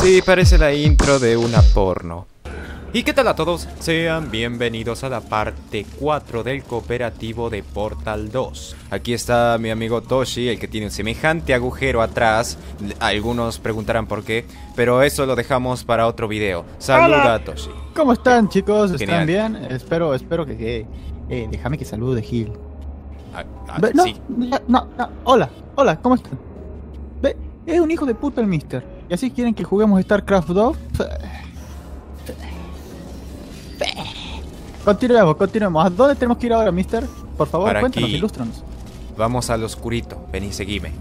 Sí, parece la intro de una porno. ¿Y qué tal a todos? Sean bienvenidos a la parte 4 del cooperativo de Portal 2. Aquí está mi amigo Toshi, el que tiene un semejante agujero atrás. Algunos preguntarán por qué, pero eso lo dejamos para otro video. Saluda a Toshi. ¿Cómo están, chicos? ¿Están bien? Espero que... déjame que salude, Gil. No, sí. No, hola, ¿cómo están? Es un hijo de puta el mister. ¿Y así quieren que juguemos StarCraft 2? Continuemos. ¿A dónde tenemos que ir ahora, mister? Por favor, para cuéntanos, ilústranos. Vamos al oscurito. Ven y seguime.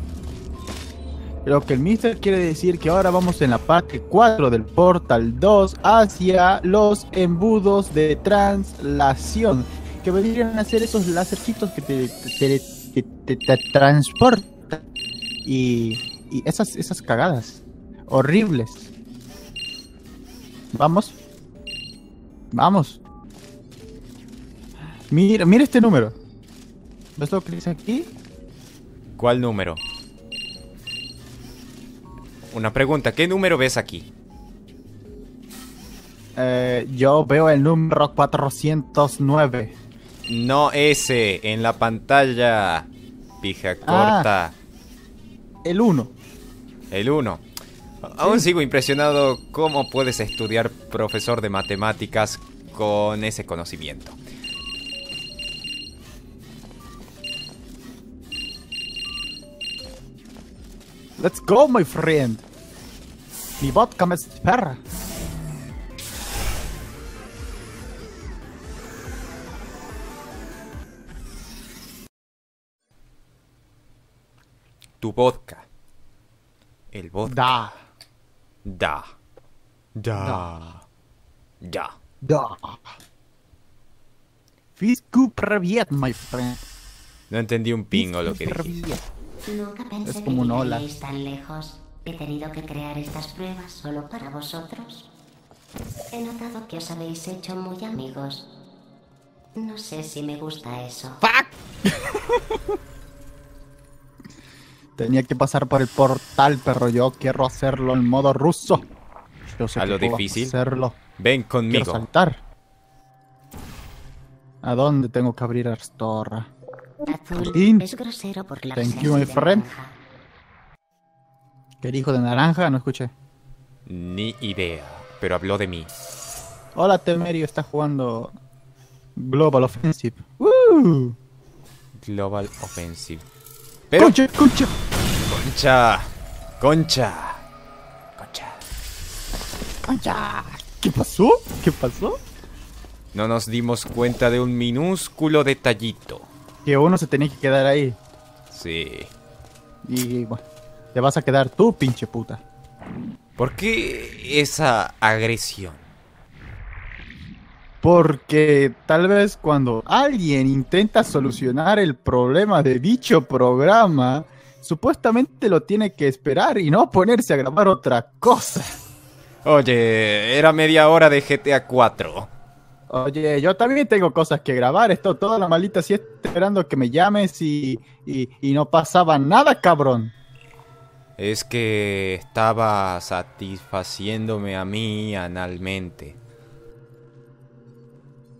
Lo que el mister quiere decir que ahora vamos en la parte 4 del Portal 2 hacia los embudos de translación, que vendrían a ser esos lásercitos que te transportan y esas cagadas horribles. Vamos. Mira este número. ¿Ves lo que dice aquí? ¿Cuál número? Una pregunta, ¿qué número ves aquí? Yo veo el número 409. No ese, en la pantalla. Pija corta. El 1. El 1. Aún sigo impresionado cómo puedes estudiar profesor de matemáticas con ese conocimiento. Let's go, my friend. Mi vodka me espera. Tu vodka. El vodka. Da. Fiscu previet, my friend. No entendí un pingo lo que dije. Nunca pensé que llegaríais tan lejos. He tenido que crear estas pruebas solo para vosotros. He notado que os habéis hecho muy amigos. No sé si me gusta eso. ¡Fuck! Tenía que pasar por el portal, pero yo quiero hacerlo en modo ruso. Yo sé a lo difícil. Hacerlo. Ven conmigo. Quiero saltar. ¿A dónde tengo que abrir Astorra? Azul es grosero por la ausencia de naranja. ¿Qué dijo de naranja? No escuché. Ni idea, pero habló de mí. Hola, Temerio, está jugando Global Offensive. ¡Woo! Global Offensive. Pero... ¡Concha! ¿Qué pasó? No nos dimos cuenta de un minúsculo detallito. Que uno se tenía que quedar ahí. Sí. Y bueno, te vas a quedar tú, pinche puta. ¿Por qué esa agresión? Porque tal vez cuando alguien intenta solucionar el problema de dicho programa, supuestamente lo tiene que esperar y no ponerse a grabar otra cosa. Oye, era media hora de GTA 4. Oye, yo también tengo cosas que grabar. Esto toda la maldita siesta esperando que me llames y no pasaba nada, cabrón. Es que estaba satisfaciéndome a mí analmente.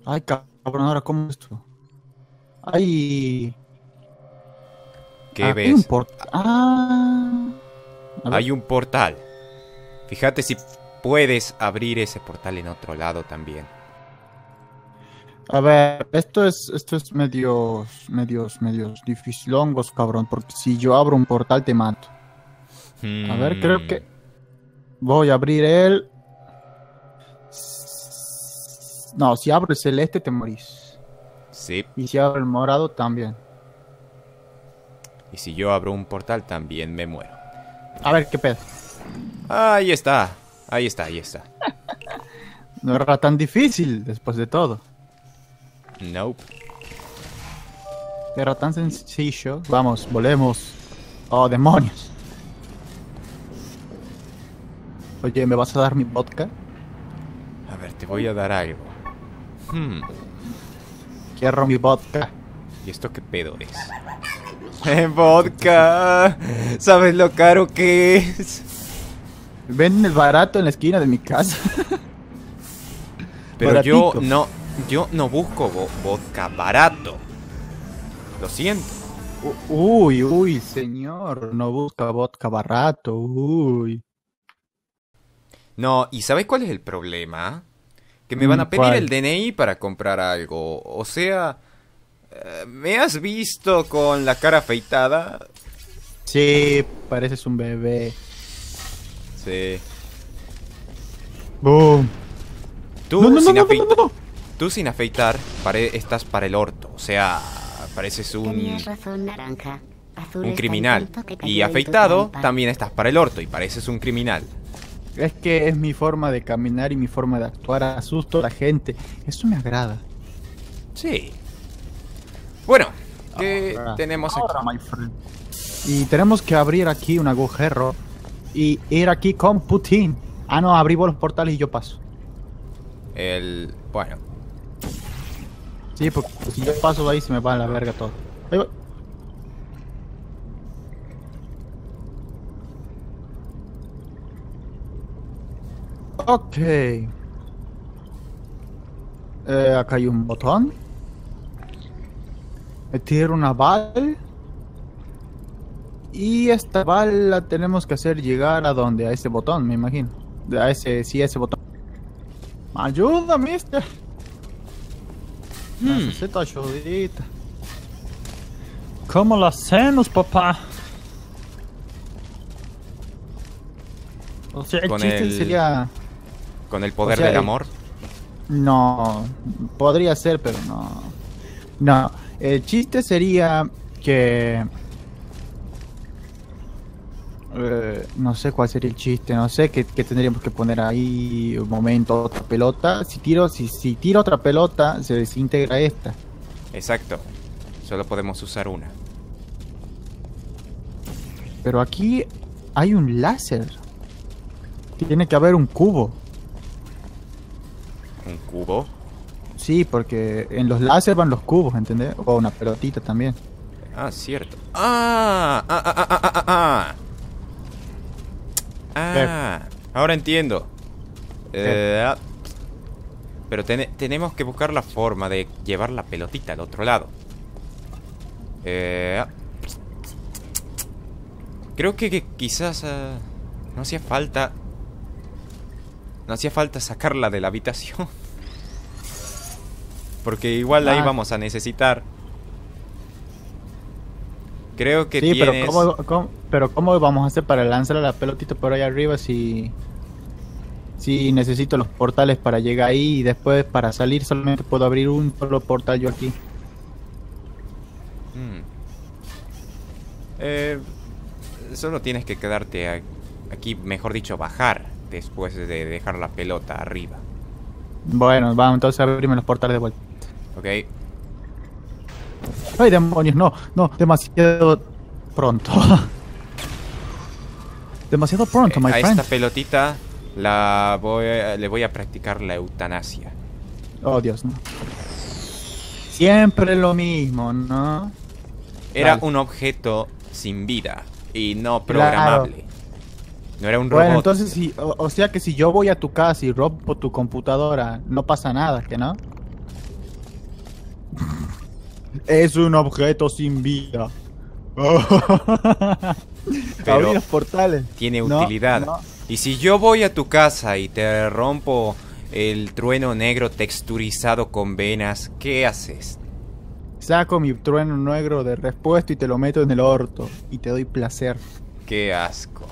Ay, cabrón, ahora, ¿cómo es esto? Ay. ¿Qué ves? Hay un portal. Fíjate si puedes abrir ese portal en otro lado también. A ver, esto es medios dificilongos, cabrón, porque si yo abro un portal te mato. A ver, creo que voy a abrir el... No, si abro el celeste te morís. Sí. Y si abro el morado también. Y si yo abro un portal también me muero. A ver, ¿qué pedo? Ahí está. No era tan difícil después de todo. Nope. Era tan sencillo. Vamos, volemos. Oh, demonios. Oye, ¿me vas a dar mi vodka? A ver, te voy a dar algo. Quiero mi vodka. ¿Y esto qué pedo es? ¡Vodka! ¿Sabes lo caro que es? Venden barato en la esquina de mi casa. Pero baratico. yo no busco vodka barato. Lo siento. Uy, uy, señor, no busca vodka barato, uy. No, ¿y sabes cuál es el problema? Que me van a pedir el DNI para comprar algo. O sea, ¿me has visto con la cara afeitada? Sí, pareces un bebé. Sí. ¡Boom! Tú, tú sin afeitar estás para el orto. O sea, pareces un... un criminal. Y afeitado también estás para el orto y pareces un criminal. Es que es mi forma de caminar y mi forma de actuar. Asusto a la gente. Eso me agrada. Sí. Bueno, ¿qué tenemos aquí? Y tenemos que abrir aquí un agujero y ir aquí con Putin. Ah, no, abrimos los portales y yo paso. Bueno. Sí, porque si yo paso de ahí se me va a la verga todo. Ahí voy. Ok. Acá hay un botón. Me tiro una bala. Y esta bala tenemos que hacer llegar a donde, a ese botón, me imagino. A ese, sí, a ese botón. Ayuda, mister. Necesito ayudita. ¿Cómo lo hacemos, papá? O sea, el chiste sería... ¿Con el poder del amor? No, podría ser, pero no. No, el chiste sería que... no sé cuál sería el chiste, no sé qué tendríamos que poner ahí. Un momento, otra pelota. Si tiro otra pelota, se desintegra esta. Exacto, solo podemos usar una. Pero aquí hay un láser. Tiene que haber un cubo. ¿Un cubo? Sí, porque en los láser van los cubos, ¿entendés? O una pelotita también. Ah, cierto. Ah, ahora entiendo. Pero tenemos que buscar la forma de llevar la pelotita al otro lado. Creo que quizás... no hacía falta... No hacía falta sacarla de la habitación. Porque igual ahí vamos a necesitar. Creo que sí, tienes... pero ¿cómo vamos a hacer para lanzar la pelotita por ahí arriba si... si necesito los portales para llegar ahí y después para salir solamente puedo abrir un solo portal yo aquí? Solo tienes que quedarte aquí, mejor dicho, bajar después de dejar la pelota arriba. Bueno, vamos entonces a abrirme los portales de vuelta. Ok. ¡Ay, demonios! No, no, demasiado pronto. Demasiado pronto, my friend. A esta pelotita le voy a practicar la eutanasia. Oh, Dios, no. Siempre lo mismo, ¿no? Era un objeto sin vida y no programable. Claro. No era un robot. Bueno, entonces, o sea que si yo voy a tu casa y rompo tu computadora, no pasa nada, ¿que no? Es un objeto sin vida. Pero los portales. Tiene utilidad. No, no. Y si yo voy a tu casa y te rompo el trueno negro texturizado con venas, ¿qué haces? Saco mi trueno negro de repuesto y te lo meto en el orto. Y te doy placer. Qué asco.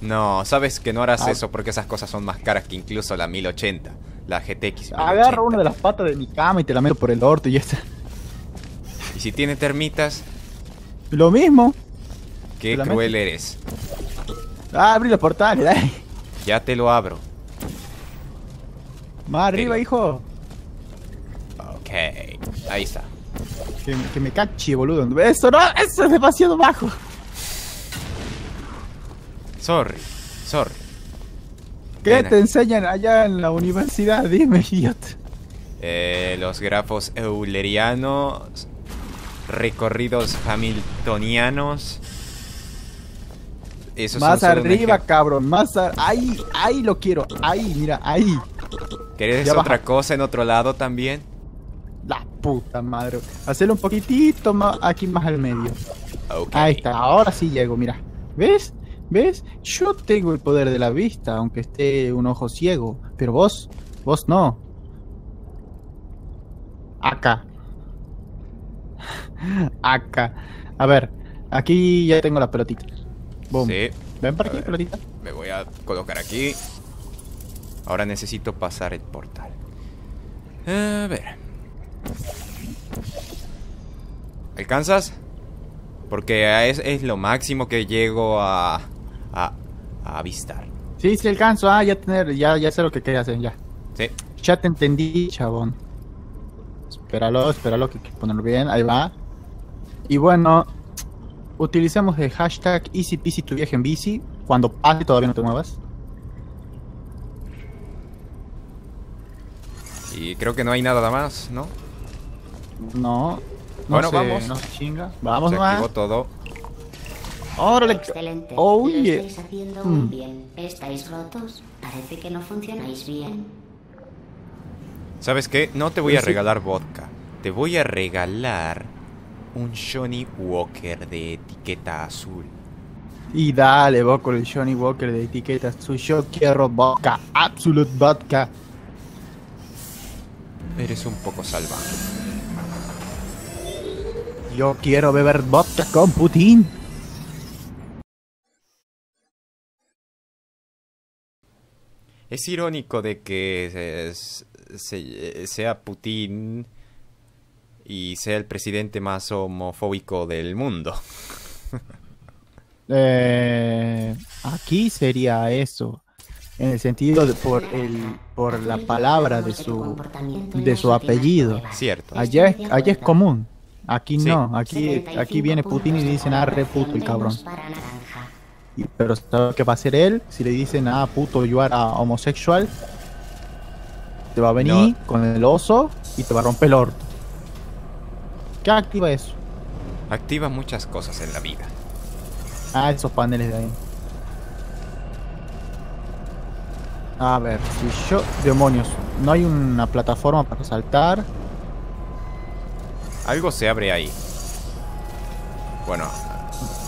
No, sabes que no harás eso porque esas cosas son más caras que incluso la 1080. La GTX 1080. Agarro una de las patas de mi cama y te la meto por el orto y ya está. ¿Y si tiene termitas? Lo mismo. Qué cruel eres. Abrí los portales, dale. Ya te lo abro. Más arriba, hijo. Ok, ahí está. Que me cache, boludo. Eso no, eso es demasiado bajo. Sorry, sorry. ¿Qué te enseñan allá en la universidad? Dime, idiota. Los grafos eulerianos... recorridos hamiltonianos. Esos más arriba, cabrón, más arriba. Ahí, ahí lo quiero. Ahí, mira, ahí. ¿Querés otra cosa en otro lado también? La puta madre. Hacerlo un poquitito más aquí, más al medio. Okay. Ahí está, ahora sí llego, mira. ¿Ves? ¿Ves? Yo tengo el poder de la vista, aunque esté un ojo ciego. Pero vos, vos no. Acá. Acá. A ver, aquí ya tengo la pelotita. Boom. Sí. Ven para aquí, pelotita. Me voy a colocar aquí. Ahora necesito pasar el portal. A ver. ¿Alcanzas? Porque es lo máximo que llego a avistar. Sí, sí alcanzo. Ah, ya sé lo que quería hacer, ya. Sí. Ya te entendí, chabón. Espéralo, espéralo, que hay que ponerlo bien. Ahí va. Y bueno, utilicemos el hashtag EasyPeasy tu viaje en bici. Cuando pase todavía no te muevas. Y creo que no hay nada más, ¿no? No. Bueno, vamos. No chinga. Vamos más. Se activó todo. ¡Órale! Excelente. Oye. Lo estáis haciendo muy bien. ¿Estáis rotos? Parece que no funcionáis bien. ¿Sabes qué? No te voy a regalar vodka. Te voy a regalar un Johnny Walker de etiqueta azul. Y dale, vos con el Johnny Walker de etiqueta azul. Yo quiero vodka. Absolute vodka. Eres un poco salvaje. Yo quiero beber vodka con Putin. Es irónico de que sea Putin y sea el presidente más homofóbico del mundo. Aquí sería eso. En el sentido de por la palabra de su apellido. Cierto. Allá es común. Aquí no. Aquí viene Putin y le dicen, ah, re puto el cabrón. Pero ¿sabes qué va a hacer él? Si le dicen, ah, puto, you are homosexual, te va a venir con el oso y te va a romper el orto. ¿Qué activa eso? Activa muchas cosas en la vida. Ah, esos paneles de ahí. A ver, si yo... Demonios, no hay una plataforma para saltar. Algo se abre ahí. Bueno.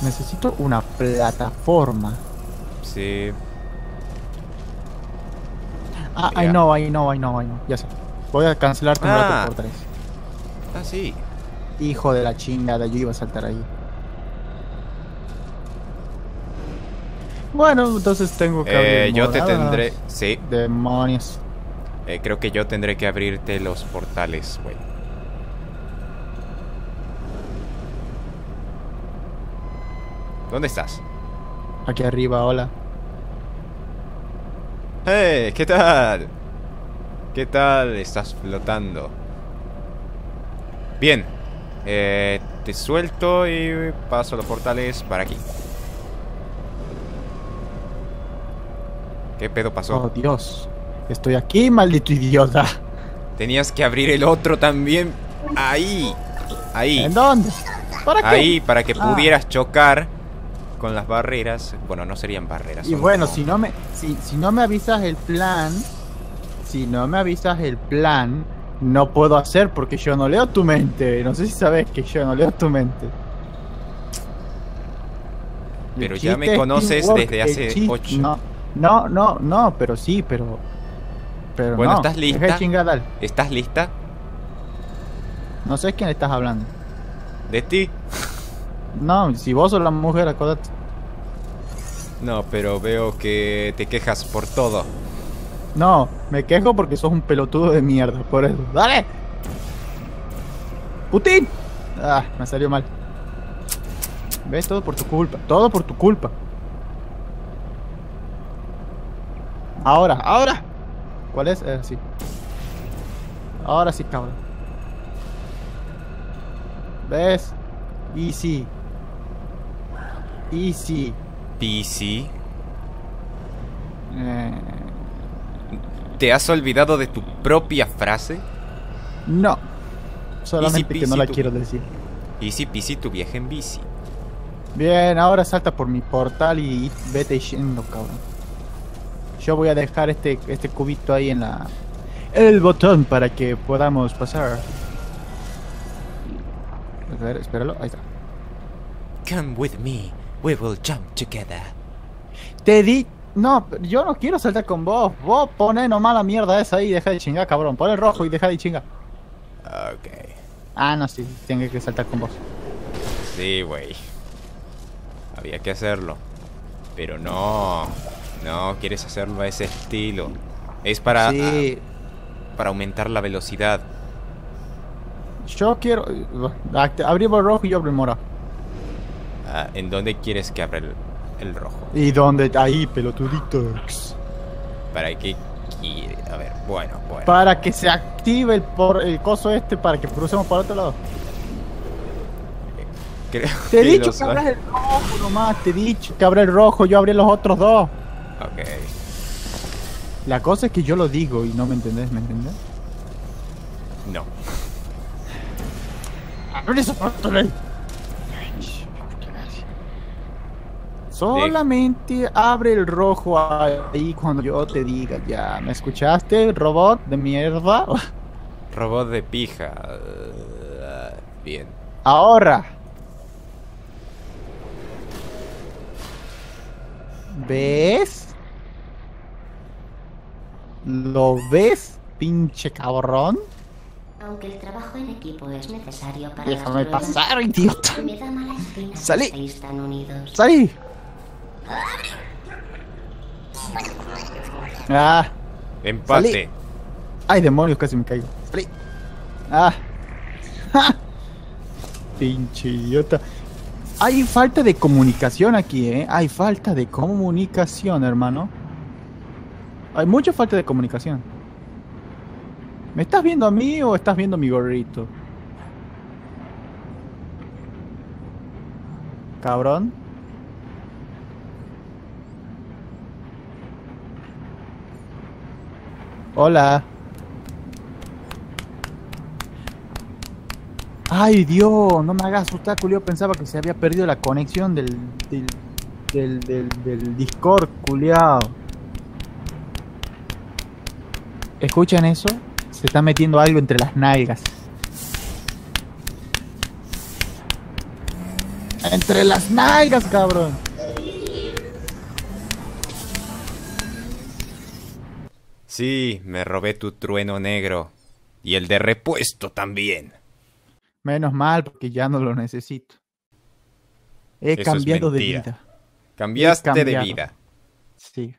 Necesito una plataforma. Sí. Ah, I know. Ya sé. Voy a cancelarte un rato por tres. Ah, sí. Hijo de la chingada, yo iba a saltar ahí. Bueno, entonces tengo que abrir yo te tendré... Sí. Demonios. Creo que yo tendré que abrirte los portales, güey. ¿Dónde estás? Aquí arriba, hola. ¡Hey! ¿Qué tal? ¿Qué tal? Estás flotando. Bien. Te suelto y paso los portales para aquí. ¿Qué pedo pasó? Oh, Dios. Estoy aquí, maldito idiota. Tenías que abrir el otro también. Ahí. Ahí. ¿En dónde? ¿Para qué? Ahí, para que pudieras chocar con las barreras. Bueno, no serían barreras. Y bueno, como... si no me avisas el plan. Si no me avisas el plan, no puedo hacer porque yo no leo tu mente. No sé si sabes que yo no leo tu mente. Pero ya me conoces desde hace 8. No, pero sí, pero bueno, no. ¿Estás lista? ¿Estás lista? No sé quién estás hablando. ¿De ti? No, si vos sos la mujer, acuérdate. No, pero veo que te quejas por todo. No, me quejo porque sos un pelotudo de mierda, por eso. ¡Dale! ¡Putin! Ah, me salió mal. ¿Ves? Todo por tu culpa. Todo por tu culpa. Ahora, ahora. ¿Cuál es? Sí. Ahora sí, cabrón. ¿Ves? Easy. Easy. PC. ¿Te has olvidado de tu propia frase? No. Solamente que no la quiero decir. Easy peasy tu viaje en bici. Bien, ahora salta por mi portal y vete yendo, cabrón. Yo voy a dejar este cubito ahí en la... el botón para que podamos pasar. A ver, espéralo, ahí está. Come with me, we will jump together. Te di... No, yo no quiero saltar con vos. Vos poné nomás la mierda esa ahí y deja de chingar, cabrón. Pon el rojo y deja de chingar. Ok. Ah, no, sí, tengo que saltar con vos. Sí, güey. Había que hacerlo. Pero no. No, quieres hacerlo a ese estilo. Es para... Sí. Para aumentar la velocidad. Yo quiero... Abrimos el rojo y yo abro el morado. Ah, ¿en dónde quieres que abra el rojo? ¿Y dónde? Ahí, pelotuditos. ¿Para qué quiere? A ver, bueno. Para que se active el coso este, para que crucemos para otro lado. Creo te he dicho que abras el rojo nomás, te he dicho que abra el rojo, yo abrí los otros dos. Ok. La cosa es que yo lo digo y no me entendés, ¿me entendés? No. ¡Abre esos portales! Solamente abre el rojo ahí cuando yo te diga, ya. ¿Me escuchaste, robot de mierda? Robot de pija. Bien. Ahora. ¿Ves? ¿Lo ves, pinche cabrón? Aunque el trabajo en equipo es necesario para... Déjame pasar, idiota. Me da mala espina. Salí. Salí. Ah, empate. Salí. Ay, demonios, casi me caigo. Salí. Ah. Ja. Pinche idiota. Hay falta de comunicación aquí, ¿eh? Hay falta de comunicación, hermano. Hay mucha falta de comunicación. ¿Me estás viendo a mí o estás viendo mi gorrito? Cabrón. Hola. Ay, Dios, no me hagas asustar, culiao. Pensaba que se había perdido la conexión del Discord, culiao. ¿Escuchan eso? Se está metiendo algo entre las nalgas. ¡Entre las nalgas, cabrón! Sí, me robé tu trueno negro. Y el de repuesto también. Menos mal, porque ya no lo necesito. He cambiado de vida. Cambiaste de vida. Sí.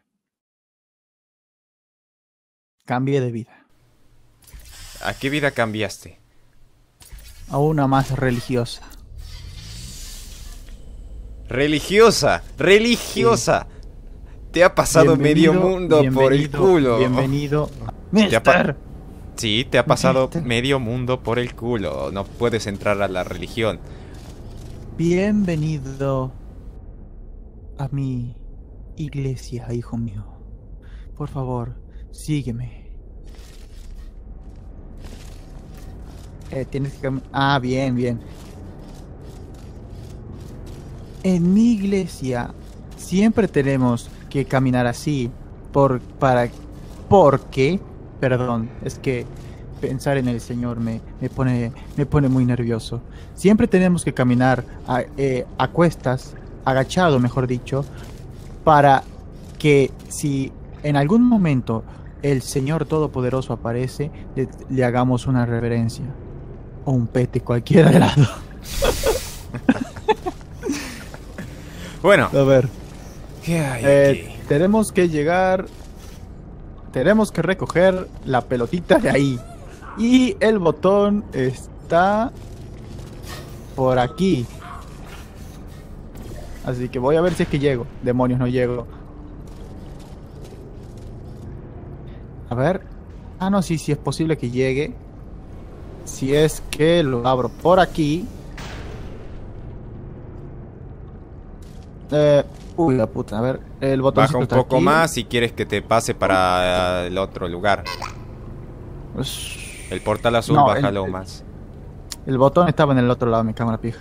Cambié de vida. ¿A qué vida cambiaste? A una más religiosa. ¿Religiosa? ¡Religiosa! Sí. Te ha pasado medio mundo por el culo. Bienvenido a... Mister. Sí, te ha pasado medio mundo por el culo. No puedes entrar a la religión. Bienvenido a mi iglesia, hijo mío. Por favor, sígueme. Tienes que... Ah, bien, bien. En mi iglesia siempre tenemos que caminar así porque... Perdón, es que pensar en el Señor me pone muy nervioso. Siempre tenemos que caminar a cuestas, agachado, mejor dicho, para que si en algún momento el Señor Todopoderoso aparece, le hagamos una reverencia. O un pete, cualquiera de lado. Bueno. A ver. ¿Qué hay aquí? Tenemos que llegar... Tenemos que recoger la pelotita de ahí. Y el botón está... por aquí. Así que voy a ver si es que llego. Demonios, no llego. A ver. Ah, no, sí es posible que llegue. Si es que lo abro por aquí. Uy, la puta, a ver, el botón. Baja un poco aquí más si quieres que te pase para el otro lugar. El portal azul, no, bájalo más. El botón estaba en el otro lado de mi cámara, pija.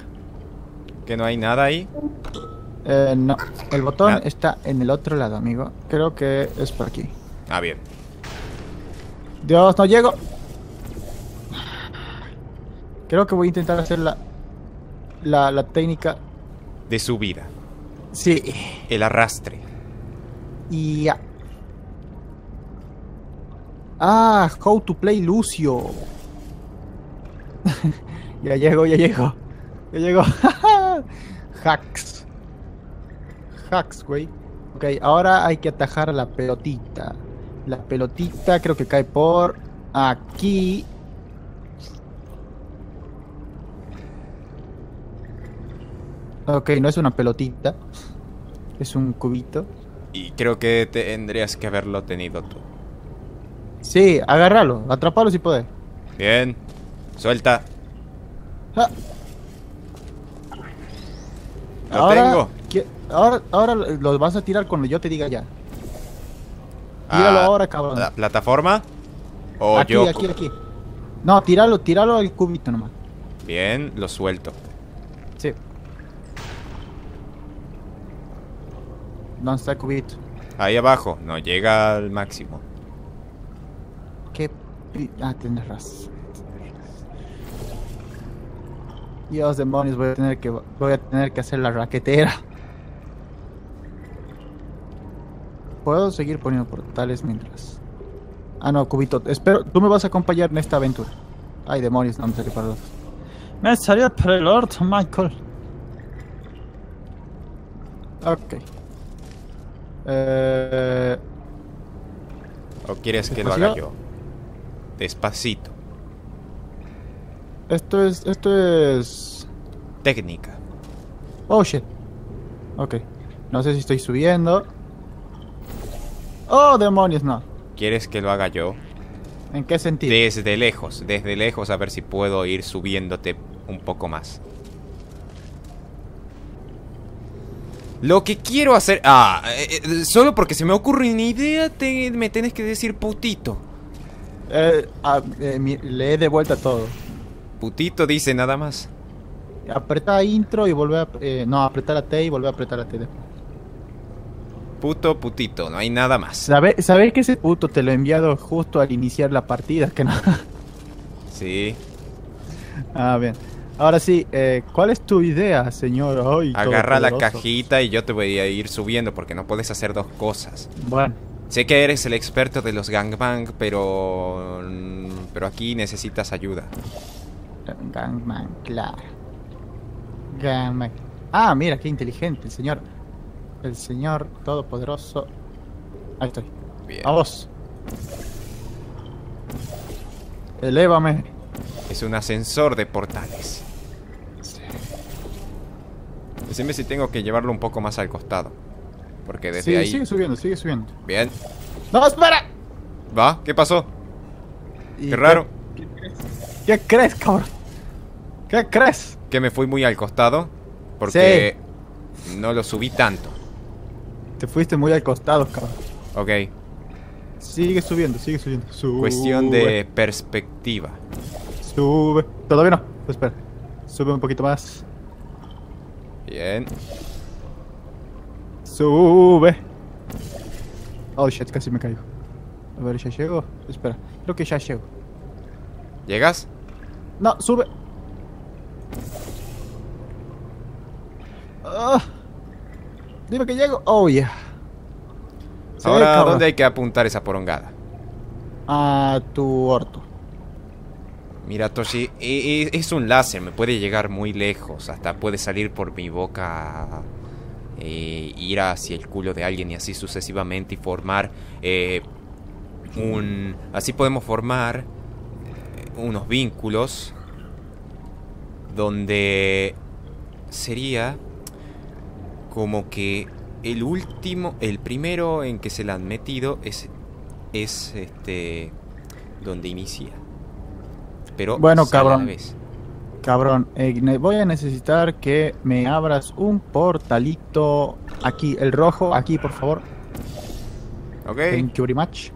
¿Que no hay nada ahí? No, el botón está en el otro lado, amigo. Creo que es por aquí. Ah, bien. Dios, no llego. Creo que voy a intentar hacer la técnica de subida. Sí. El arrastre. Y ya. Ah, how to play Lucio. Ya llego, ya llego. Ya llego. Hacks. Hacks, güey. Ok, ahora hay que atajar a la pelotita. La pelotita creo que cae por aquí. Ok, no es una pelotita. Es un cubito. Y creo que tendrías que haberlo tenido tú. Sí, agárralo, atrapalo si podés. Bien, suelta. Ah. Lo tengo. Ahora los vas a tirar cuando yo te diga ya. Tíralo ahora, cabrón. ¿La plataforma? O aquí, yo... aquí. No, tíralo al cubito nomás. Bien, lo suelto. Sí. ¿Dónde está el cubito? Ahí abajo, no llega al máximo. Ah, tienes razón. Dios, demonios, voy a tener que hacer la raquetera. Puedo seguir poniendo portales mientras... Ah, no, cubito. Espero... Tú me vas a acompañar en esta aventura. Ay, demonios, no me salió para los... Me salió para el orto, Michael. Ok. ¿O quieres que lo haga yo? Despacito. Esto es... técnica. Oh, shit. Ok. No sé si estoy subiendo. ¡Oh, demonios, no! ¿Quieres que lo haga yo? ¿En qué sentido? Desde lejos, a ver si puedo ir subiéndote un poco más. Lo que quiero hacer... Ah, solo porque se me ocurre una idea, me tienes que decir putito. Le he devuelto todo. Putito dice nada más. Apreta intro y vuelve a... no, apretar a T y vuelve a apretar a T después. Puto, putito, no hay nada más. ¿Sabes que ese puto te lo he enviado justo al iniciar la partida? Que no. Sí. Ah, bien. Ahora sí, ¿cuál es tu idea, señor? Ay, agarra la cajita y yo te voy a ir subiendo porque no puedes hacer dos cosas. Bueno. Sé que eres el experto de los gangbang, pero... aquí necesitas ayuda. Gangbang, claro. Gangbang. Ah, mira, qué inteligente el señor. El señor todopoderoso. Ahí estoy. Bien. A vos. Elévame. Es un ascensor de portales. Sí. Decime si tengo que llevarlo un poco más al costado. Porque desde ahí... sigue subiendo, sigue subiendo. Bien. ¡No, espera! ¿Va? ¿Qué pasó? Qué raro. ¿Qué crees, cabrón? ¿Qué crees? Que me fui muy al costado. Porque sí. No lo subí tanto. Te fuiste muy al costado, cabrón. Ok. Sigue subiendo, sigue subiendo. Sube. Cuestión de perspectiva. Sube. Todavía no. Espera. Sube un poquito más. Bien. Sube. Oh shit, casi me caigo. A ver, ¿ya llego? Espera. Creo que ya llego. ¿Llegas? No, sube. Dime que llego. Oh, yeah. Ahora, ¿dónde hay que apuntar esa porongada? A tu orto. Mira, Toshi, es un láser. Me puede llegar muy lejos. Hasta puede salir por mi boca. Ir hacia el culo de alguien y así sucesivamente. Y formar así podemos formar unos vínculos. Donde sería como que el último, el primero en que se la han metido es este donde inicia. Pero bueno, cabrón, voy a necesitar que me abras un portalito aquí, el rojo, aquí, por favor. Ok. Thank you very much.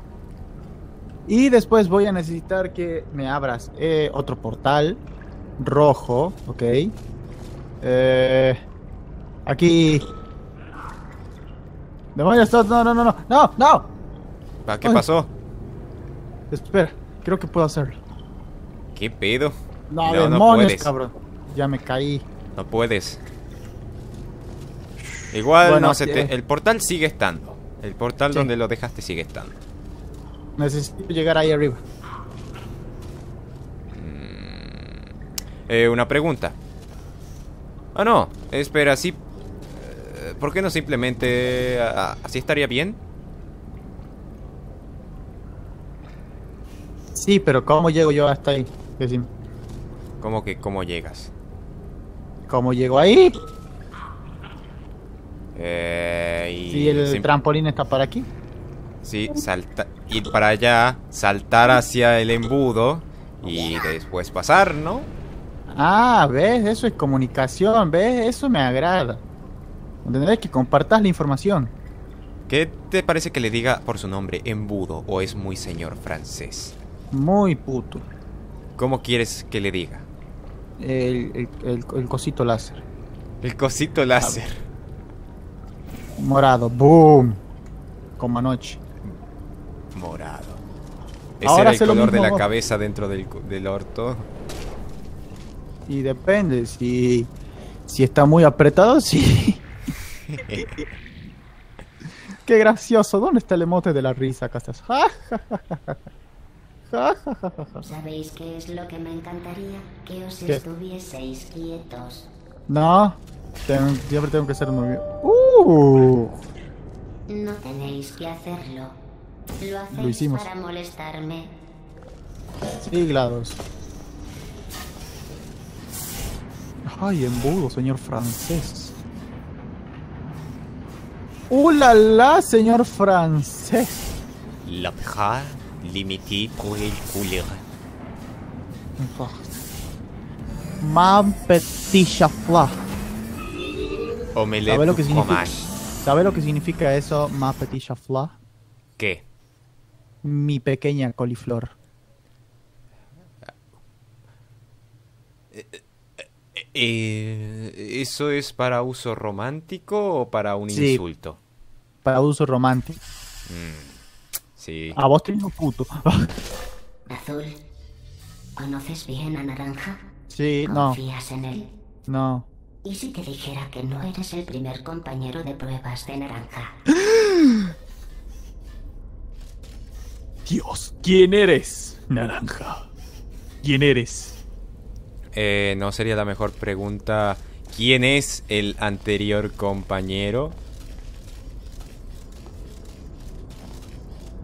Y después voy a necesitar que me abras otro portal rojo, ok. Aquí. ¡Demonios todos! ¡No, no, no, no! ¡No, no! ¿Qué pasó? Espera, creo que puedo hacerlo. ¿Qué pedo? No, no, demonios, no puedes, cabrón. Ya me caí. No puedes. Igual bueno, no se te... El portal sigue estando. El portal donde lo dejaste sigue estando. Necesito llegar ahí arriba. Una pregunta. Ah, no. Espera, sí. ¿Por qué no simplemente así estaría bien? Sí, pero ¿cómo llego yo hasta ahí? Decime. ¿Cómo que cómo llegas? ¿Cómo llego ahí? Si el trampolín está para aquí. Sí, salta, ir para allá, saltar hacia el embudo y después pasar, ¿no? Ah, ¿ves? Eso es comunicación, ¿ves? Eso me agrada. Tendrás que compartas la información. ¿Qué te parece que le diga por su nombre, embudo, o es muy señor francés? Muy puto. ¿Cómo quieres que le diga? El cosito láser. El cosito láser. Morado. ¡Boom! Como anoche. Morado. Ese ahora era el color de la cabeza dentro del orto. Y depende. Si está muy apretado, sí. Qué gracioso. ¿Dónde está el emote de la risa, Castas? ¿Sabéis qué es lo que me encantaría? Que os estuvieseis quietos. No, siempre tengo que ser muy bien. No tenéis que hacerlo. Lo hacéis para molestarme. Sí, GLaDOS. Ay, embudo, señor francés. ¡Hola, la señor francés! La peja. Limité pour el couler. Man petit chafla. ¿Sabes lo que significa? ¿Sabes lo que significa eso, ma petit chafla? ¿Qué? Mi pequeña coliflor. ¿Eso es para uso romántico o para un insulto? Para uso romántico. Sí. A vos te digo puto. Azul, ¿conoces bien a Naranja? Sí, no. ¿Confías en él? No. ¿Y si te dijera que no eres el primer compañero de pruebas de Naranja? Dios, ¿quién eres, Naranja? ¿Quién eres? No sería la mejor pregunta. ¿Quién es el anterior compañero?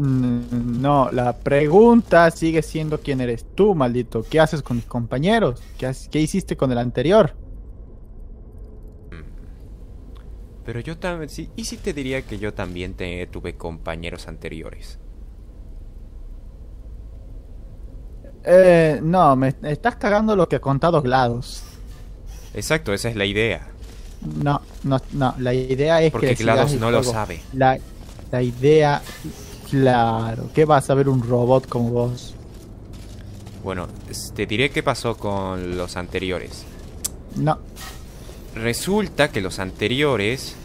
No, la pregunta sigue siendo quién eres tú, maldito. ¿Qué haces con mis compañeros? ¿Qué hiciste con el anterior? Pero yo también... Sí, ¿y si te diría que yo también tuve compañeros anteriores? No, me estás cagando lo que ha contado GLaDOS. Exacto, esa es la idea. No, no, no, la idea es porque que... Porque GLaDOS no lo sabe. La idea... Claro, ¿qué va a saber un robot como vos? Bueno, te diré qué pasó con los anteriores. No. Resulta que los anteriores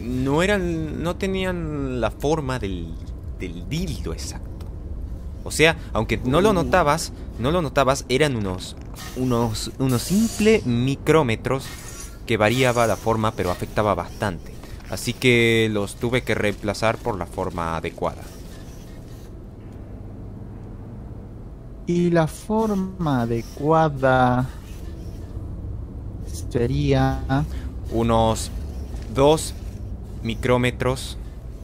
no tenían la forma del dildo exacto. O sea, aunque no lo notabas, eran unos simples micrómetros que variaba la forma, pero afectaba bastante. Así que los tuve que reemplazar por la forma adecuada. Y la forma adecuada sería... unos 2 micrómetros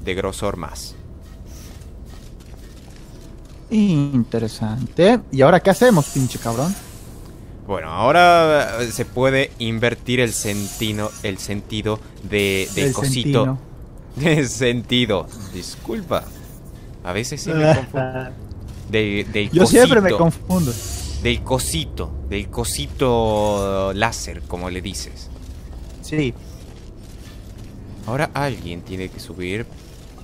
de grosor más. Interesante. ¿Y ahora qué hacemos, pinche cabrón? Bueno, ahora se puede invertir el sentido del cosito. El sentido. Disculpa. A veces sí me confundo. Yo siempre me confundo. Del cosito láser, como le dices. Sí. Ahora alguien tiene que subir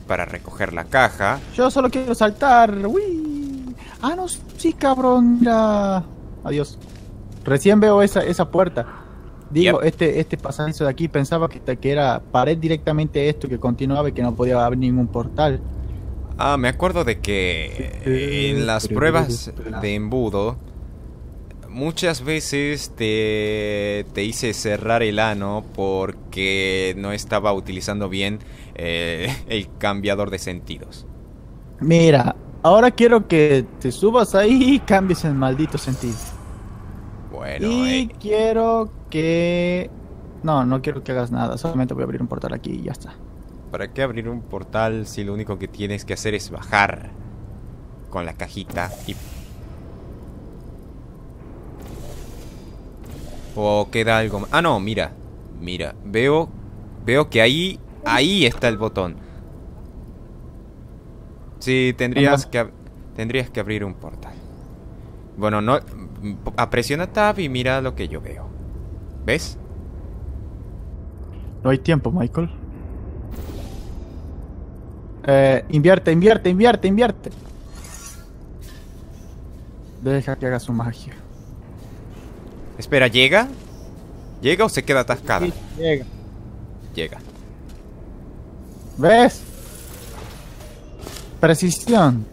para recoger la caja. Yo solo quiero saltar. ¡Uy! Ah, no, sí, cabrón. Adiós. Recién veo esa puerta. Digo, yep. este pasadizo de aquí, pensaba que era pared directamente esto, que continuaba y que no podía haber ningún portal. Ah, me acuerdo de que en las pruebas de embudo muchas veces te hice cerrar el ano porque no estaba utilizando bien el cambiador de sentidos. Mira, ahora quiero que te subas ahí y cambies el maldito sentido. Bueno, y quiero que... No quiero que hagas nada. Solamente voy a abrir un portal aquí y ya está. ¿Para qué abrir un portal si lo único que tienes que hacer es bajar con la cajita y... o queda algo más? Ah, no, mira. Mira, veo que ahí está el botón. Sí, tendrías que abrir un portal. Bueno, no... presiona tab y mira lo que yo veo. ¿Ves? No hay tiempo, Michael. Invierte. Deja que haga su magia. Espera, ¿llega? ¿Llega o se queda atascada? Sí, llega. ¿Ves? Precisión.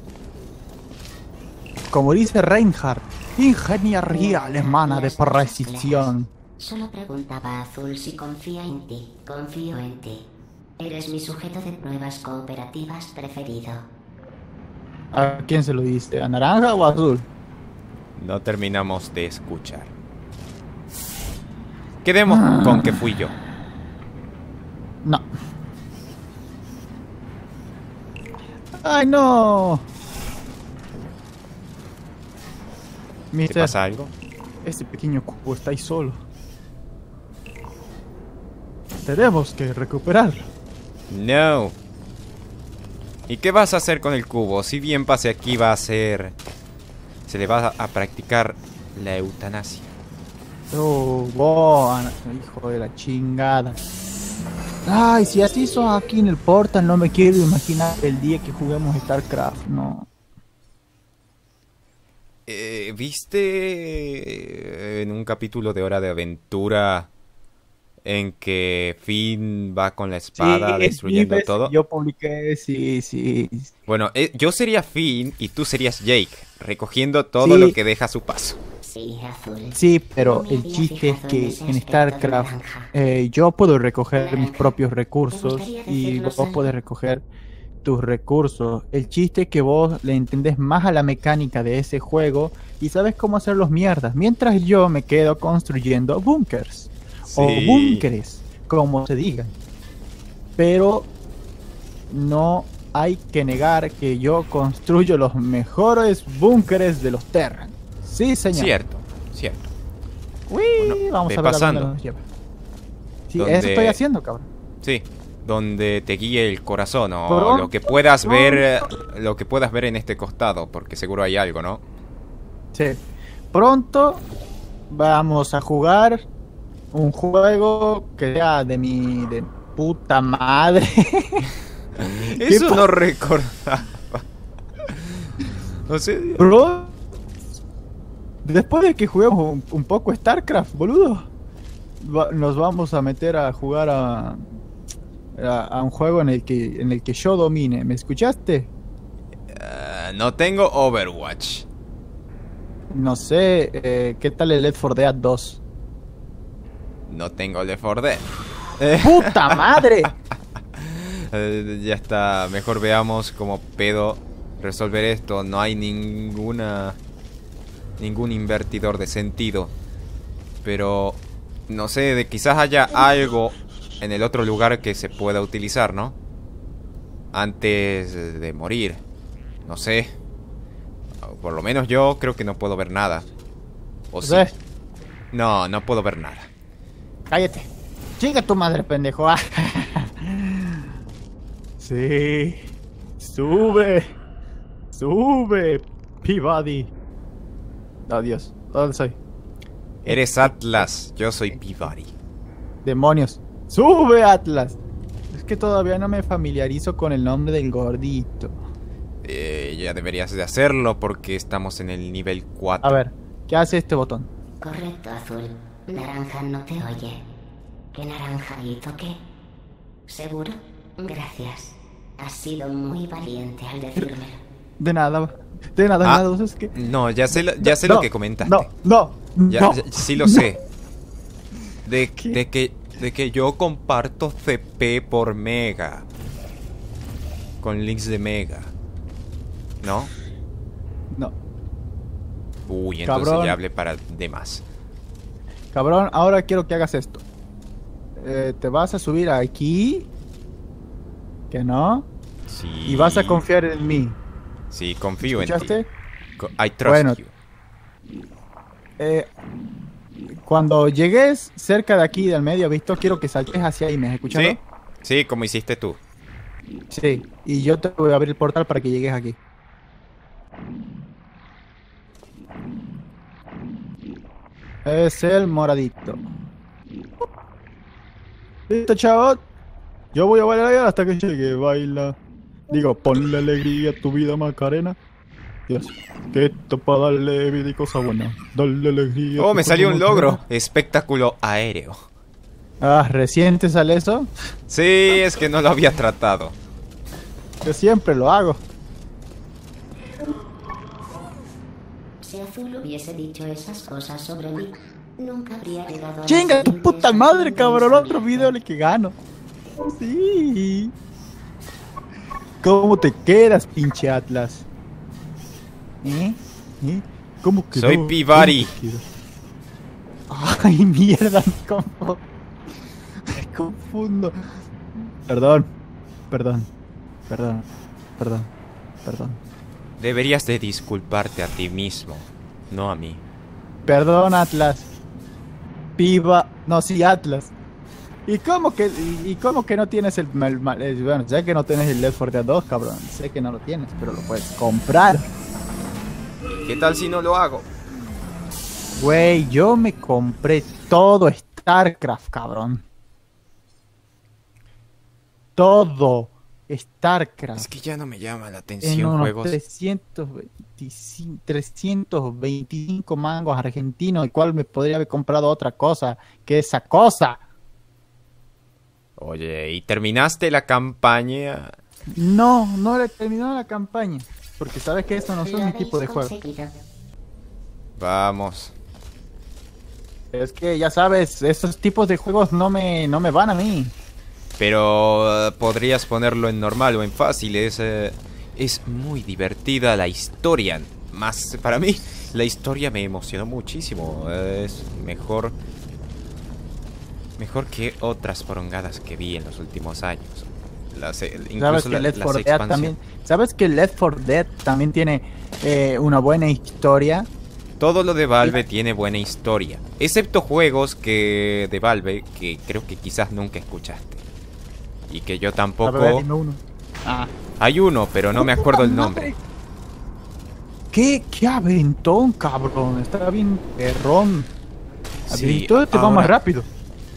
Como dice Reinhardt, ingeniería alemana de precisión. Solo preguntaba a Azul si confía en ti. Confío en ti. Eres mi sujeto de pruebas cooperativas preferido. ¿A quién se lo diste? ¿A Naranja o a Azul? No terminamos de escuchar. Quedemos con que fui yo. No. ¡Ay, no! ¿Te pasa algo? Este pequeño cubo está ahí solo. Tenemos que recuperarlo. No. ¿Y qué vas a hacer con el cubo? Si bien pase aquí va a ser... se le va a practicar la eutanasia. Oh, hijo de la chingada. Ay, si así son aquí en el portal, no me quiero imaginar el día que juguemos StarCraft, no. ¿Viste en un capítulo de Hora de Aventura en que Finn va con la espada destruyendo todo? Yo publiqué, sí. Bueno, yo sería Finn y tú serías Jake, recogiendo todo lo que deja a su paso. Sí, pero el chiste es que en StarCraft yo puedo recoger mis propios recursos y vos podés recoger tus recursos. El chiste es que vos le entendés más a la mecánica de ese juego y sabes cómo hacer los mierdas, mientras yo me quedo construyendo búnkers. Sí. O búnkeres, como se digan. Pero no hay que negar que yo construyo los mejores búnkeres de los Terran. Sí, señor. Cierto. Uy, bueno, vamos a ver pasando. A dónde nos lleva. Sí, eso estoy haciendo, cabrón. Sí, donde te guíe el corazón o lo que puedas ver, lo que puedas ver en este costado, porque seguro hay algo, ¿no? Sí. Pronto vamos a jugar un juego que sea de mi puta madre. Eso no recordaba. No sé. Bro, después de que juguemos un poco StarCraft, boludo, nos vamos a meter a jugar a un juego en el que yo domine. ¿Me escuchaste? No tengo Overwatch. No sé. ¿Qué tal el Left 4 Dead 2? No tengo Left 4 Dead. ¡Puta madre! Ya está. Mejor veamos cómo pedo resolver esto. No hay ningún invertidor de sentido. Pero no sé, quizás haya algo en el otro lugar que se pueda utilizar, ¿no? Antes de morir. No sé. Por lo menos yo creo que no puedo ver nada. ¿O sí? No puedo ver nada. Cállate. Chinga tu madre, pendejo. Sí. Sube, Peabody. Adiós. ¿Dónde soy? Eres Atlas. Yo soy Peabody. Demonios. Sube, Atlas. Es que todavía no me familiarizo con el nombre del gordito. Ya deberías de hacerlo porque estamos en el nivel 4. A ver, ¿qué hace este botón? Correcto, Azul. Naranja no te oye. ¿Qué Naranja hizo qué? ¿Seguro? Gracias. Has sido muy valiente al decírmelo. De nada, es que... No, ya sé lo que comentaste. Sí lo sé. De que yo comparto CP por mega. Con links de mega. ¿No? No. Uy, entonces cabrón, ya hablé para demás. Cabrón, ahora quiero que hagas esto. Te vas a subir aquí. ¿Que no? Sí. Y vas a confiar en mí. Sí, confío en ti. ¿Escuchaste? I trust you. Cuando llegues cerca de aquí del medio, visto, quiero que saltes hacia ahí, ¿me escuchas? Sí, sí, como hiciste tú. Sí, y yo te voy a abrir el portal para que llegues aquí. Es el moradito. Listo, chavos. Yo voy a bailar hasta que llegue, baila. Digo, ponle alegría a tu vida, Macarena. Dios, que esto para darle vida y cosa buena. Dale alegría. Oh, me salió un logro. Espectáculo aéreo. Ah, ¿recién te sale eso? Sí, es que no lo había tratado. Yo siempre lo hago. Si Azul hubiese dicho esas cosas sobre mí, nunca habría llegado a... ¡Chinga tu puta madre, cabrón! Otro video en el que gano. Sí. ¿Cómo te quedas, pinche Atlas? ¿Cómo quedó? Soy Pivari. Ay, mierda, me confundo. Perdón. Deberías de disculparte a ti mismo, no a mí. Perdón, Atlas. Atlas. ¿Y cómo que no tienes el bueno, sé que no tienes el Left 4 Dead 2, cabrón. Sé que no lo tienes, pero lo puedes comprar. ¿Qué tal si no lo hago? Güey, yo me compré todo StarCraft, cabrón. Todo StarCraft. Es que ya no me llama la atención en unos juegos. 325 mangos argentinos, el cual me podría haber comprado otra cosa que esa cosa. Oye, ¿y terminaste la campaña? No, no le he terminado la campaña. Porque sabes que esto no es mi tipo de juego. Vamos. Es que ya sabes, esos tipos de juegos no me van a mí. Pero podrías ponerlo en normal o en fácil. Es muy divertida la historia. Más para mí, la historia me emocionó muchísimo. Es mejor... Mejor que otras porongadas que vi en los últimos años. ¿Sabes que Left 4 Dead también tiene una buena historia? Todo lo de Valve tiene buena historia. Excepto juegos que de Valve que creo que quizás nunca escuchaste. Y que yo tampoco... Hay uno, pero no me acuerdo el nombre. ¿Qué aventón, cabrón? Está bien perrón. Sí, todo te va más rápido.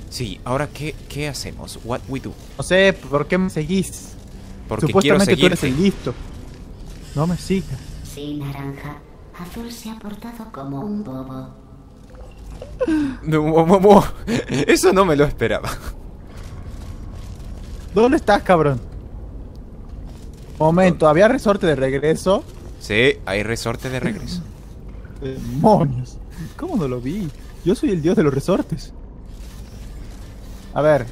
Sí, ahora ¿qué hacemos? What we do? No sé, ¿por qué me seguís? Porque supuestamente quiero seguirte. Tú eres el listo. No me sigas. Sí, Naranja. Azul se ha portado como un bobo. No, eso no me lo esperaba. ¿Dónde estás, cabrón? Momento, ¿había resorte de regreso? Sí, hay resorte de regreso. ¡Demonios! ¿Cómo no lo vi? Yo soy el dios de los resortes. A ver,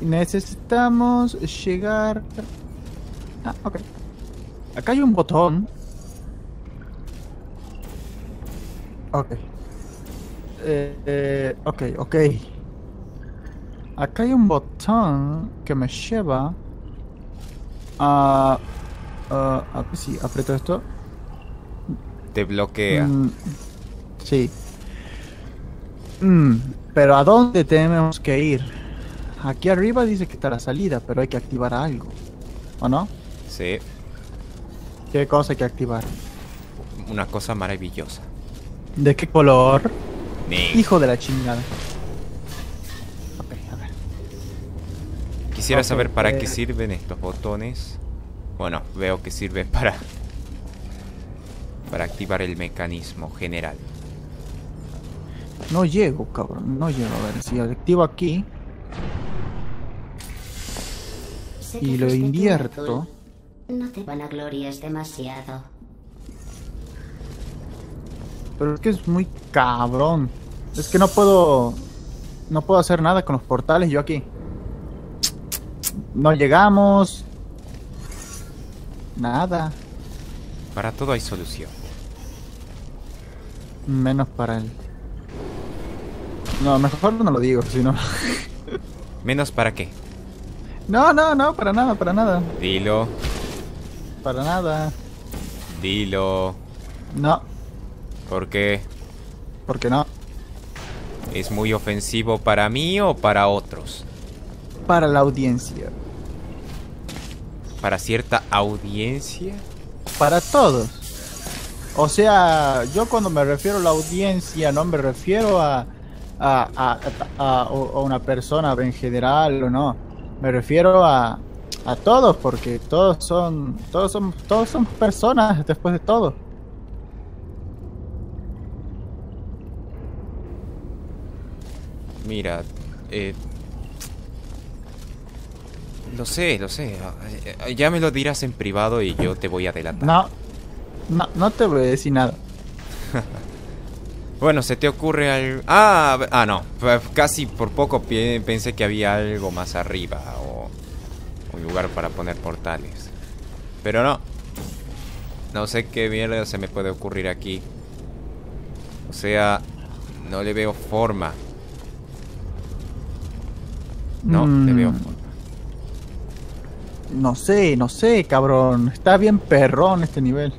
necesitamos llegar... Ah, ok. Acá hay un botón. Ok. Ok. Acá hay un botón que me lleva a... sí, aprieto esto. Te bloquea. Sí. Pero ¿a dónde tenemos que ir? Aquí arriba dice que está la salida, pero hay que activar algo, ¿o no? Sí. ¿Qué cosa hay que activar? Una cosa maravillosa. ¿De qué color? Negro. Hijo de la chingada. Ok, a ver. Quisiera saber para qué sirven estos botones. Bueno, veo que sirven para activar el mecanismo general. No llego, cabrón. No llego. A ver, si activo aquí y lo invierto. No te vanaglories demasiado. Pero es que es muy cabrón. Es que no puedo. No puedo hacer nada con los portales. Yo aquí. No llegamos. Nada. Para todo hay solución. Menos para él. No, mejor no lo digo, sino. ¿Menos para qué? No, no, no, para nada, para nada. Dilo. Para nada. Dilo. No. ¿Por qué? Porque no. ¿Es muy ofensivo para mí o para otros? Para la audiencia. ¿Para cierta audiencia? Para todos. O sea, yo cuando me refiero a la audiencia, no me refiero a una persona en general o no. Me refiero a todos, porque todos son personas después de todo. Mira, lo sé. Ya me lo dirás en privado y yo te voy a delatar. No te voy a decir nada. Bueno, se te ocurre algo... no. Casi por poco pensé que había algo más arriba o un lugar para poner portales. Pero no. No sé qué mierda se me puede ocurrir aquí. O sea, no le veo forma. No, le veo forma. No sé, cabrón. Está bien perrón este nivel.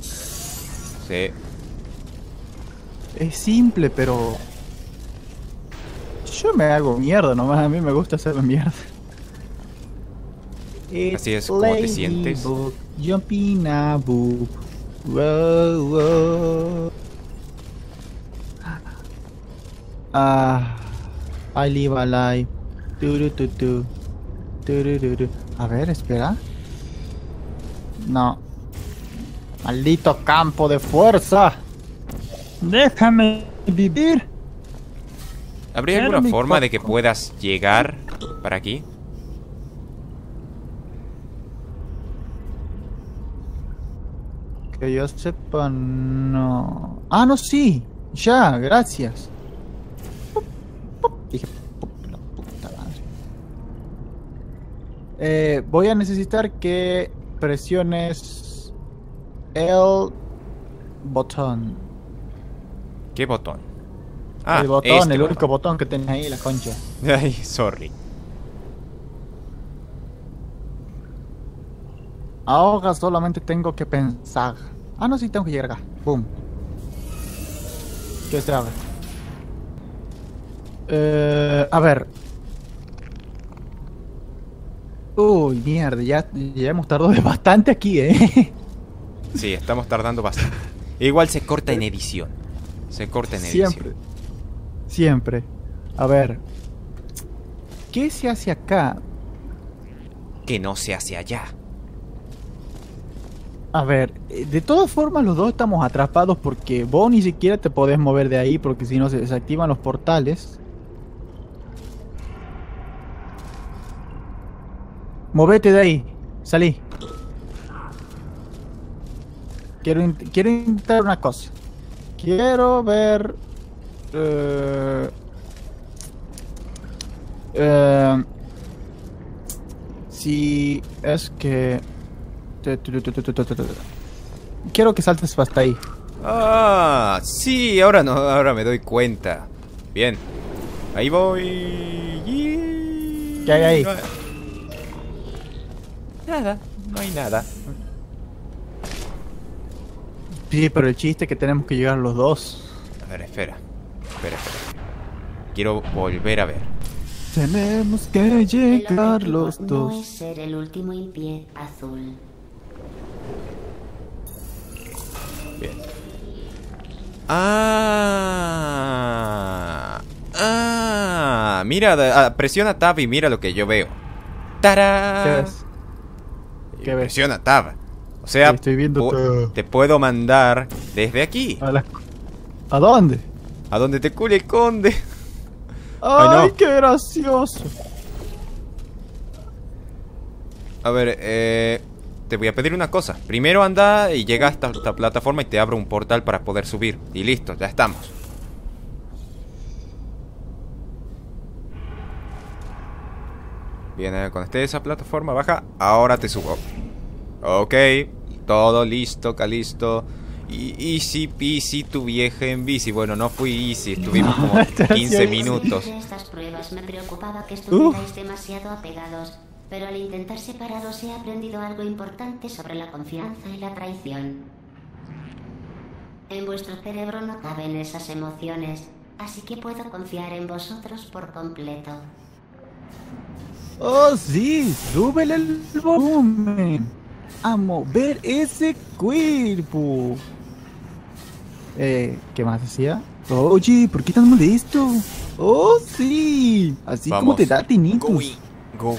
Sí. Es simple, pero... Yo me hago mierda nomás, a mí me gusta hacerme mierda. Así es como te sientes. Jumpina, boo. Wow, wow. Ah, I live a life. A ver, espera. No. Maldito campo de fuerza. ¡Déjame vivir! ¿Habría alguna forma de que puedas llegar para aquí? Que yo sepa, no... ¡Ah, no, sí! ¡Ya! ¡Gracias! Dije... la puta madre. Voy a necesitar que presiones... el... botón. ¿Qué botón? Ah, el botón, este el botón. Único botón que tenés ahí, la concha. Ay, sorry. Ahora solamente tengo que pensar. Ah, no, sí, tengo que llegar acá. Boom. ¿Qué se abre? A ver. Uy, mierda, ya hemos tardado bastante aquí, ¿eh? Sí, estamos tardando bastante. Igual se corta en edición. Se corta en el Siempre. A ver. ¿Qué se hace acá? Que no se hace allá. A ver, de todas formas los dos estamos atrapados porque vos ni siquiera te podés mover de ahí porque si no se desactivan los portales. Movete de ahí. Salí. Quiero intentar una cosa. Quiero ver... si es que... Quiero que saltes hasta ahí. Ah, sí, ahora no, ahora me doy cuenta. Bien. Ahí voy. ¿Qué hay ahí? Nada, no hay nada. Sí, pero el chiste es que tenemos que llegar los dos. A ver, espera. Quiero volver a ver. Tenemos que llegar los dos. No es ser el último pie azul. Bien. Mira, presiona tab y mira lo que yo veo. ¡Tarán! ¿Qué ves? Presiona tab. O sea, estoy viendo te puedo mandar desde aquí. ¿A dónde? A donde te cure el conde. Ay, ay no. Qué gracioso. A ver, te voy a pedir una cosa. Primero anda y llega hasta esta plataforma y te abro un portal para poder subir. Y listo, ya estamos. Bien, cuando esté esa plataforma baja, ahora te subo. Ok, todo listo, Calisto. Easy peasy, tu vieja en bici. Bueno, no fui easy, estuvimos como 15 minutos. Estas pruebas me preocupaba que estuvierais demasiado apegados. Pero al intentar separaros he aprendido algo importante sobre la confianza y la traición. En vuestro cerebro no caben esas emociones, así que puedo confiar en vosotros por completo. ¡Oh, sí! ¡Súbele el volumen! ¡A mover ese cuerpo! ¿Qué más hacía? Oye, ¿por qué tan molesto? ¡Oh, sí! Así vamos. Como te da tinnitus. Go.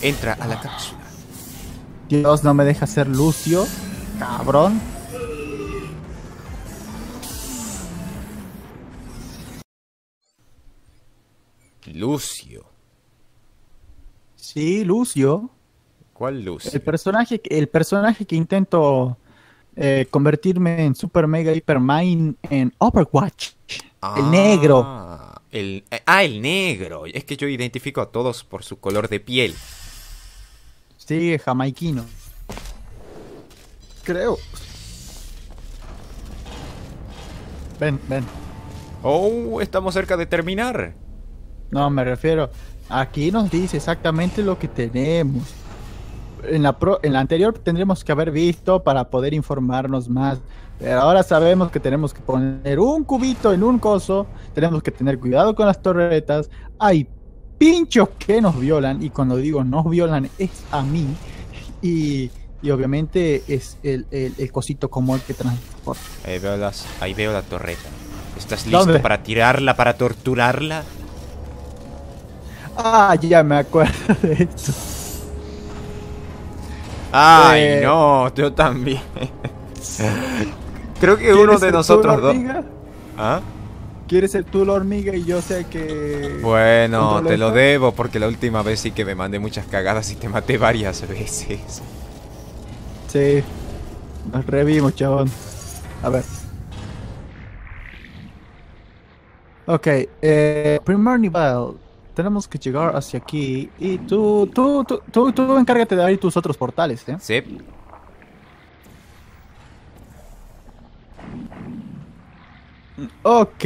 Entra a la cápsula. Dios, no me deja ser Lucio, cabrón. Lucio. Sí, Lucio. ¿Cuál Lucio? El personaje que intento convertirme en Super Mega Hypermine en Overwatch. Ah. El negro. El negro. Es que yo identifico a todos por su color de piel. Sí, jamaiquino. Creo. Ven. Oh, estamos cerca de terminar. No, me refiero. Aquí nos dice exactamente lo que tenemos. En la anterior tendremos que haber visto para poder informarnos más. Pero ahora sabemos que tenemos que poner un cubito en un coso. Tenemos que tener cuidado con las torretas. Hay pinchos que nos violan. Y cuando digo nos violan es a mí. Y obviamente es el cosito como el que transporta. Ahí veo la torreta. ¿Estás listo para tirarla, para torturarla? Ah, ya me acuerdo de esto. Ay, no, yo también. Creo que uno de nosotros dos. ¿Ah? ¿Quieres ser tú la hormiga y yo sé que... Bueno, te lo debo porque la última vez sí que me mandé muchas cagadas y te maté varias veces. Sí. Nos revimos, chabón. A ver. Ok, primer nivel. Tenemos que llegar hacia aquí y tú encárgate de abrir tus otros portales, ¿eh? Sí. Ok.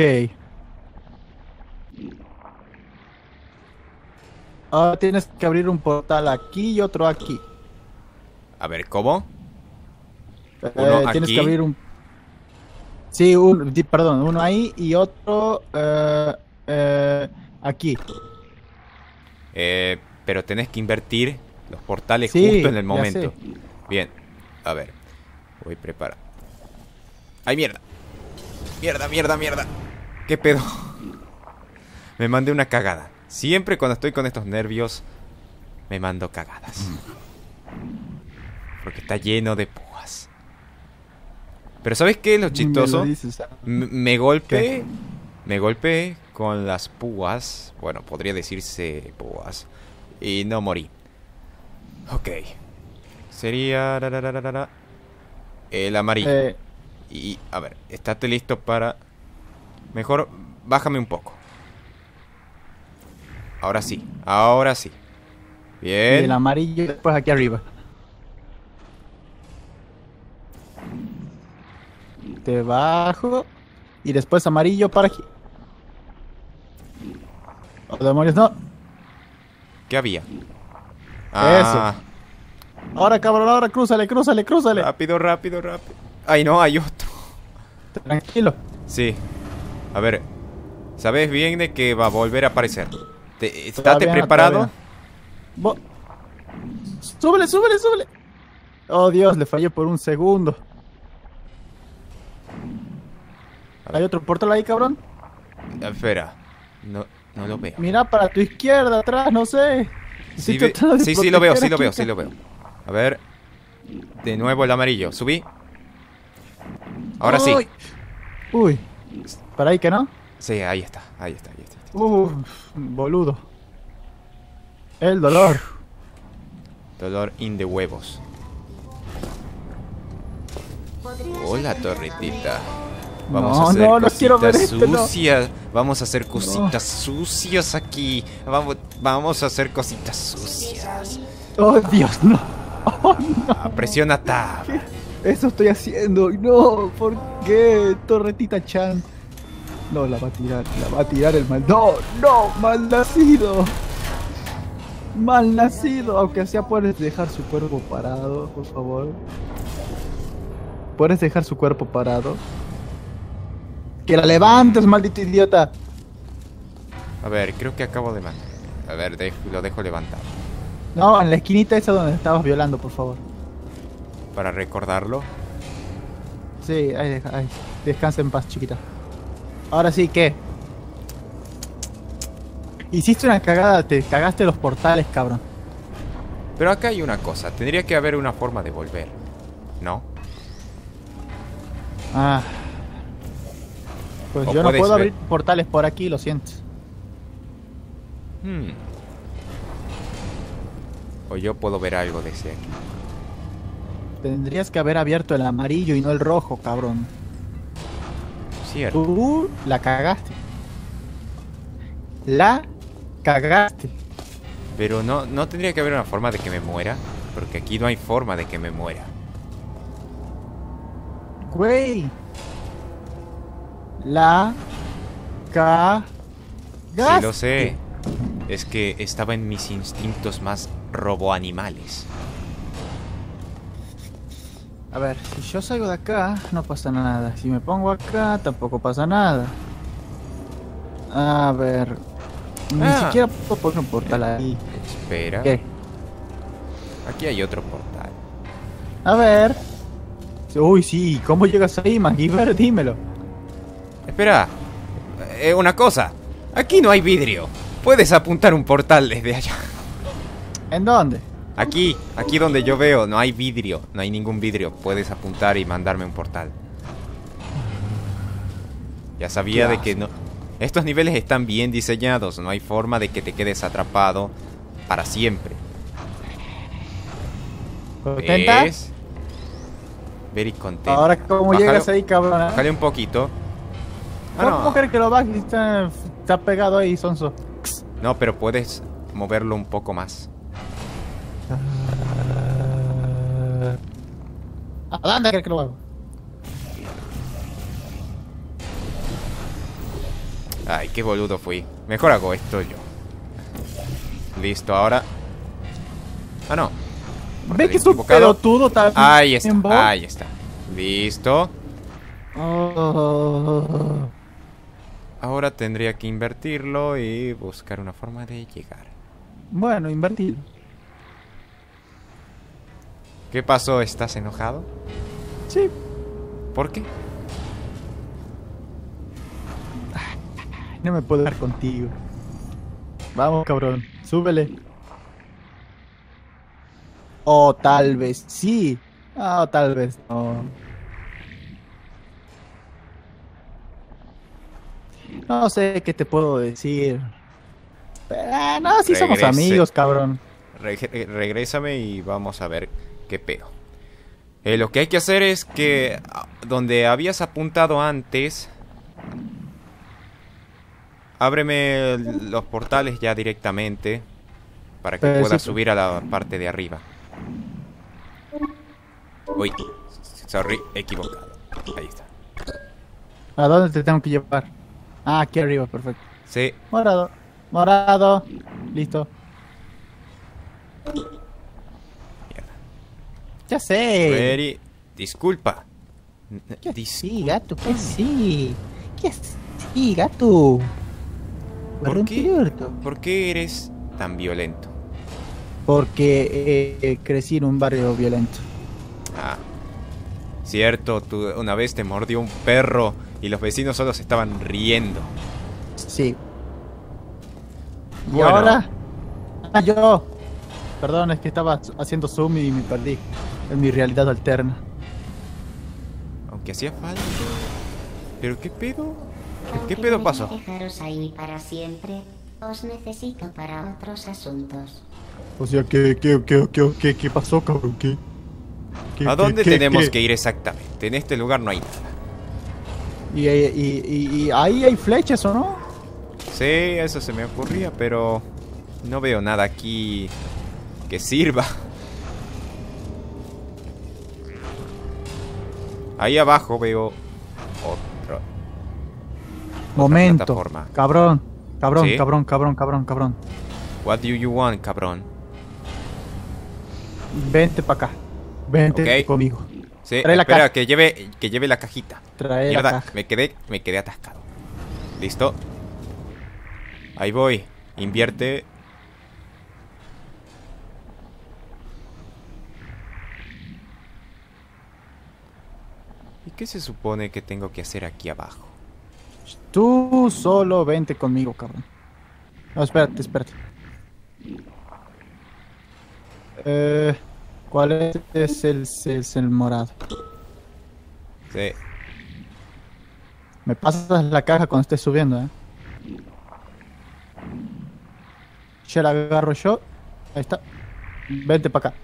Ahora tienes que abrir un portal aquí y otro aquí. A ver, ¿cómo? Uno tienes aquí. Que abrir un... Sí, perdón, uno ahí y otro aquí. Pero tenés que invertir los portales justo en el momento. Bien, a ver. Voy a preparar. ¡Ay, mierda! Mierda. ¿Qué pedo? Me mandé una cagada. Siempre cuando estoy con estos nervios, me mando cagadas. Porque está lleno de púas. Pero ¿sabes qué es lo chistoso? Me golpeé con las púas. Bueno, podría decirse púas. Y no morí. Ok. Sería... el amarillo. Y, a ver, estate listo para... Mejor, bájame un poco. Ahora sí. Bien. El amarillo, después aquí arriba. Te bajo. Y después amarillo para aquí. Oh, demonios, no. ¿Qué había? Ah. Eso. Ahora, cabrón, ahora, crúzale. Rápido. Ay, no, hay otro. Tranquilo. Sí. A ver. Sabes bien de que va a volver a aparecer. ¿Estate preparado? No, súbele. Oh, Dios, le fallé por un segundo. ¿Hay otro portal ahí, cabrón? Espera. No lo veo. Mira para tu izquierda, atrás, no sé. Sí, lo veo. A ver. De nuevo el amarillo. Subí. Ahora sí. Uy. ¿Para ahí que no? Sí, ahí está. Boludo. El dolor. Dolor in the huevos. Hola, torretita. Vamos a hacer cositas sucias. Vamos a hacer cositas sucias aquí. Vamos a hacer cositas sucias. Oh, Dios, no. Oh, no. Presiona tab. Eso estoy haciendo. No, ¿por qué, torretita chan? No, la va a tirar el mal. No, no, malnacido. Malnacido. Aunque sea, puedes dejar su cuerpo parado, por favor. Puedes dejar su cuerpo parado. ¡Que la levantes, maldito idiota! A ver, creo que acabo de mandar. A ver, lo dejo levantado. No, en la esquinita esa donde estabas violando, por favor. ¿Para recordarlo? Sí, ahí deja, ahí. Descansa en paz, chiquita. Ahora sí, ¿qué? Hiciste una cagada, te cagaste los portales, cabrón. Pero acá hay una cosa, tendría que haber una forma de volver, ¿no? Ah... Pues yo no puedo abrir portales por aquí, lo siento. O yo puedo ver algo desde aquí. Tendrías que haber abierto el amarillo y no el rojo, cabrón. Cierto. Tú la cagaste. La cagaste. Pero no tendría que haber una forma de que me muera. Porque aquí no hay forma de que me muera. Güey. La cagaste. Sí, lo sé. Es que estaba en mis instintos más roboanimales. A ver, si yo salgo de acá, no pasa nada. Si me pongo acá, tampoco pasa nada. A ver... Ni siquiera puedo poner un portal ahí. Espera. ¿Qué? Aquí hay otro portal. A ver... Uy, sí. ¿Cómo llegas ahí, MacGyver? Dímelo. Espera, una cosa. Aquí no hay vidrio. Puedes apuntar un portal desde allá. ¿En dónde? Aquí donde yo veo. No hay vidrio, no hay ningún vidrio. Puedes apuntar y mandarme un portal. Ya sabía de que no. Estos niveles están bien diseñados. No hay forma de que te quedes atrapado para siempre. ¿Contenta? Very content. Ahora, ¿cómo llegas ahí, cabrón? Bájale un poquito. ¿Cómo crees que lo bajes? Está pegado ahí, sonso. No, pero puedes moverlo un poco más. ¿A dónde crees que lo hago? Ay, qué boludo fui. Mejor hago esto yo. Listo, ahora. Ah, no. ¿Ves que es un pelotudo también? Ahí está, ahí está. Listo. Ahora tendría que invertirlo y buscar una forma de llegar. Bueno, invertir. ¿Qué pasó? ¿Estás enojado? Sí. ¿Por qué? No me puedo dar contigo. Vamos, cabrón. Súbele. O tal vez sí. O tal vez no. No sé qué te puedo decir. Pero, no, sí somos amigos, cabrón. Regrésame y vamos a ver qué pedo. Lo que hay que hacer es que donde habías apuntado antes, ábreme los portales ya directamente para que puedas subir a la parte de arriba. Uy, sorry, equivocado. Ahí está. ¿A dónde te tengo que llevar? Ah, aquí arriba, perfecto. Sí. Morado. Morado. Listo. Mierda. Ya sé. Very... Disculpa. ¿Qué sí, gato? ¿Qué sí? ¿Qué sí, gato? ¿Por qué eres tan violento? Porque crecí en un barrio violento. Ah. Cierto, tú una vez te mordió un perro... Y los vecinos solo se estaban riendo. Sí. Bueno. ¿Y ahora? Ah, yo. Perdón, es que estaba haciendo zoom y me perdí. En mi realidad alterna. Aunque hacía falta. ¿Pero qué pedo? ¿Qué pedo pasa? Dejaros ahí para siempre. Os necesito para otros asuntos. O sea, ¿qué pasó, cabrón? ¿A dónde tenemos que ir exactamente? En este lugar no hay nada. Y ahí hay flechas, ¿o no? Sí, eso se me ocurría, pero no veo nada aquí que sirva. Ahí abajo veo otra plataforma. Cabrón. What do you want, cabrón? Vente para acá. Vente conmigo. Sí, espera, que lleve la cajita. Trae la caja. Me quedé atascado. ¿Listo? Ahí voy. Invierte. ¿Y qué se supone que tengo que hacer aquí abajo? Tú solo vente conmigo, cabrón. No, espérate. ¿Cuál es el morado? Sí. Me pasas la caja cuando estés subiendo, Ya la agarro yo. Ahí está. Vente para acá.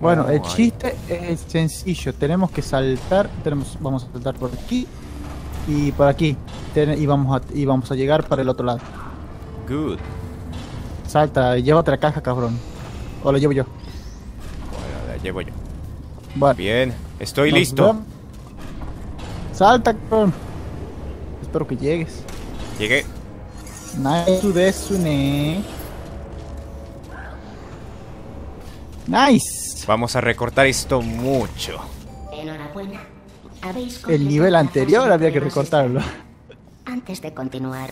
Bueno, el chiste es sencillo. Tenemos que saltar. Vamos a saltar por aquí. Y por aquí. Y vamos a llegar para el otro lado. Good. Salta, lleva otra caja, cabrón. ¿O la llevo yo? Bueno, la llevo yo. Bueno. Bien, estoy listo. Vemos. Salta, cabrón. Espero que llegues. Llegué. Nice. Vamos a recortar esto mucho. Enhorabuena. El nivel anterior había que recortarlo. Antes de continuar,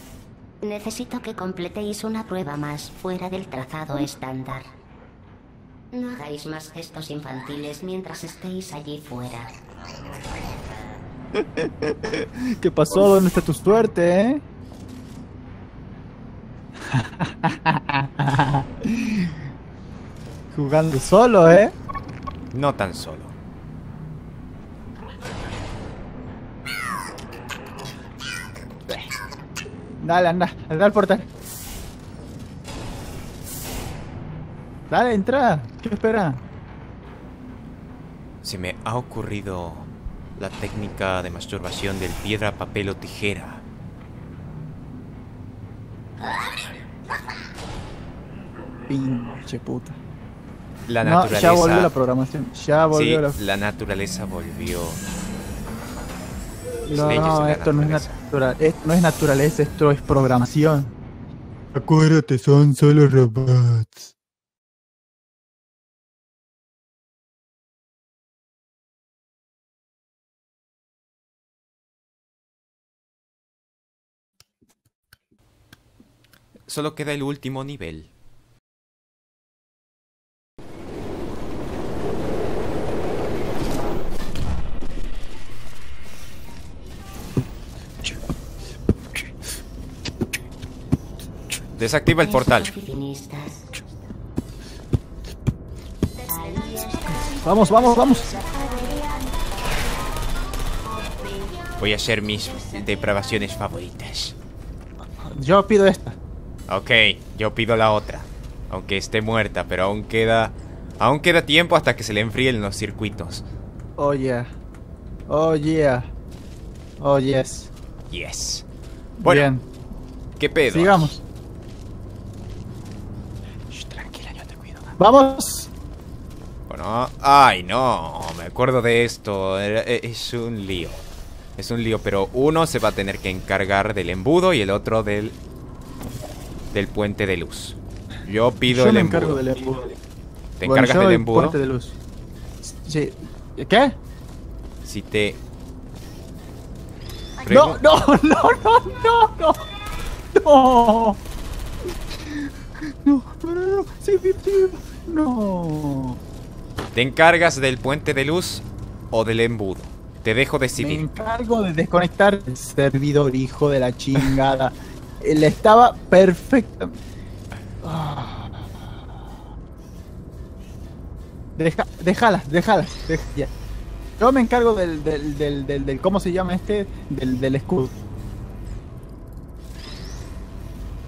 necesito que completéis una prueba más fuera del trazado estándar. No hagáis más gestos infantiles mientras estéis allí fuera. ¿Qué pasó? ¿Dónde está tu suerte, eh? Jugando solo, ¿eh? No tan solo. Dale, anda al portal. Dale, entra. ¿Qué espera? Se me ha ocurrido la técnica de masturbación del piedra, papel o tijera. Pinche puta. La naturaleza. No, ya volvió la programación. La naturaleza volvió. No, esto no es natural. Esto no es naturaleza, esto es programación. Acuérdate, son solo robots. Solo queda el último nivel. Desactiva el portal. Vamos. Voy a hacer mis depravaciones favoritas. Yo pido esta. Ok, yo pido la otra. Aunque esté muerta, pero aún queda tiempo hasta que se le enfríen los circuitos. Oh yeah. Oh yeah. Oh yes. Yes. Bueno. Bien. ¿Qué pedo? Sigamos. ¡Vamos! Bueno, ¡ay, no! Me acuerdo de esto. Es un lío. Es un lío, pero uno se va a tener que encargar del embudo y el otro del puente de luz. Yo pido el embudo. Yo me encargo del embudo. ¿Te encargas del embudo? Puente de luz. Sí. ¿Qué? Si te... No. Sí. No. ¿Te encargas del puente de luz o del embudo? Te dejo decidir. Me encargo de desconectar el servidor, hijo de la chingada. Él estaba perfecto. Déjalas. Yo me encargo del ¿cómo se llama este? Del escudo.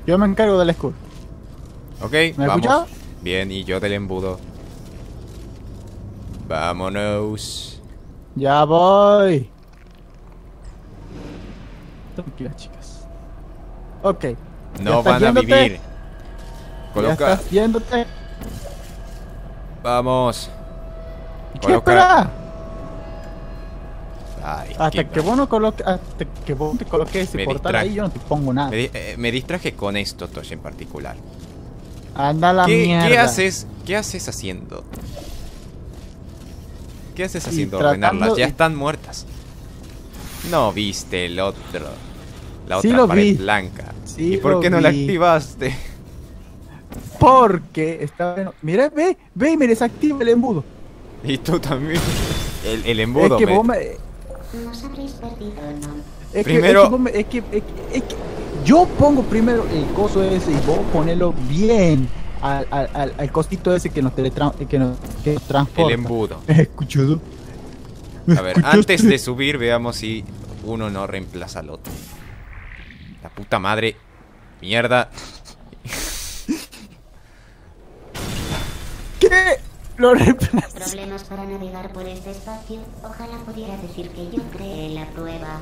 Yo me encargo del escudo. Ok, ¿me escuchas? Bien, y yo del embudo. Vámonos. Ya voy. Tranquilas, chicas. Ok. No van a vivir. Coloca. Estás yéndote. Vamos. Coloca. Ay, hasta que vos no coloques, hasta que vos te coloques ese portal ahí, yo no te pongo nada. Me distraje con esto, Tosh, en particular. Anda la mierda. ¿Qué haces? ¿Qué haces haciendo? ¿Qué haces haciendo? Ordenarlas, ya están muertas. No viste el otro. La otra sí lo pared vi. Blanca. Sí. ¿Y por qué no la activaste? Porque estaba... Mira, ve y me desactiva el embudo. Y tú también. El embudo. Es que vos me... Nos habréis perdido, ¿no? Es primero... Es que yo pongo primero el coso ese y vos ponelo bien al cosito ese que nos transporta. El embudo. ¿Me has escuchado? A ver, antes de subir veamos si uno no reemplaza al otro. La puta madre. Mierda. ¿Qué? Lo reemplaza. Problemas para navegar por este espacio. Ojalá pudiera decir que yo creé la prueba.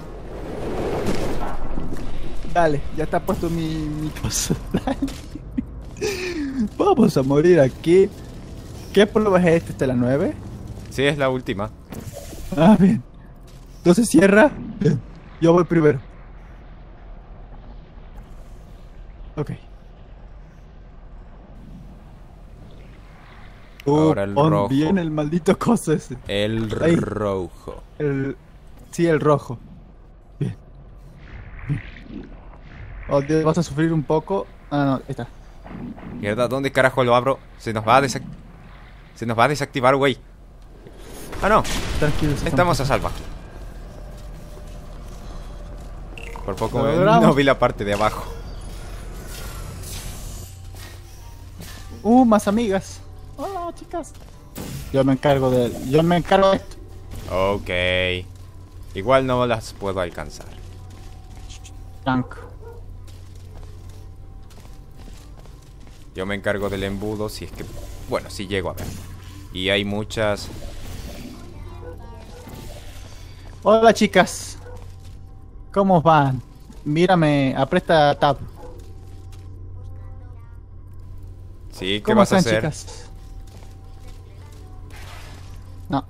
Dale, ya está puesto mi cosa. Vamos a morir aquí. ¿Qué prueba es esta? ¿Esta es la 9? Sí, es la última. Ah, bien. Entonces cierra. Bien. Yo voy primero. Ok. Ahora el rojo. Bien, el maldito cosa ese. El rojo. Sí, el rojo. Bien. Oh, Dios, vas a sufrir un poco. Ah, no, ahí está. Mierda, ¿dónde carajo lo abro? Se nos va a desactivar, güey. Ah, no. Tranquilo, estamos a salvo. Por poco no vi la parte de abajo. Más amigas. Hola, chicas. Yo me encargo de esto. Ok. Igual no las puedo alcanzar. Yo me encargo del embudo si es que... Bueno, si llego a ver. Y hay muchas... Hola, chicas. ¿Cómo van? Mírame, apresta tab. Sí, ¿qué vas a hacer? ¿Cómo están, chicas? No.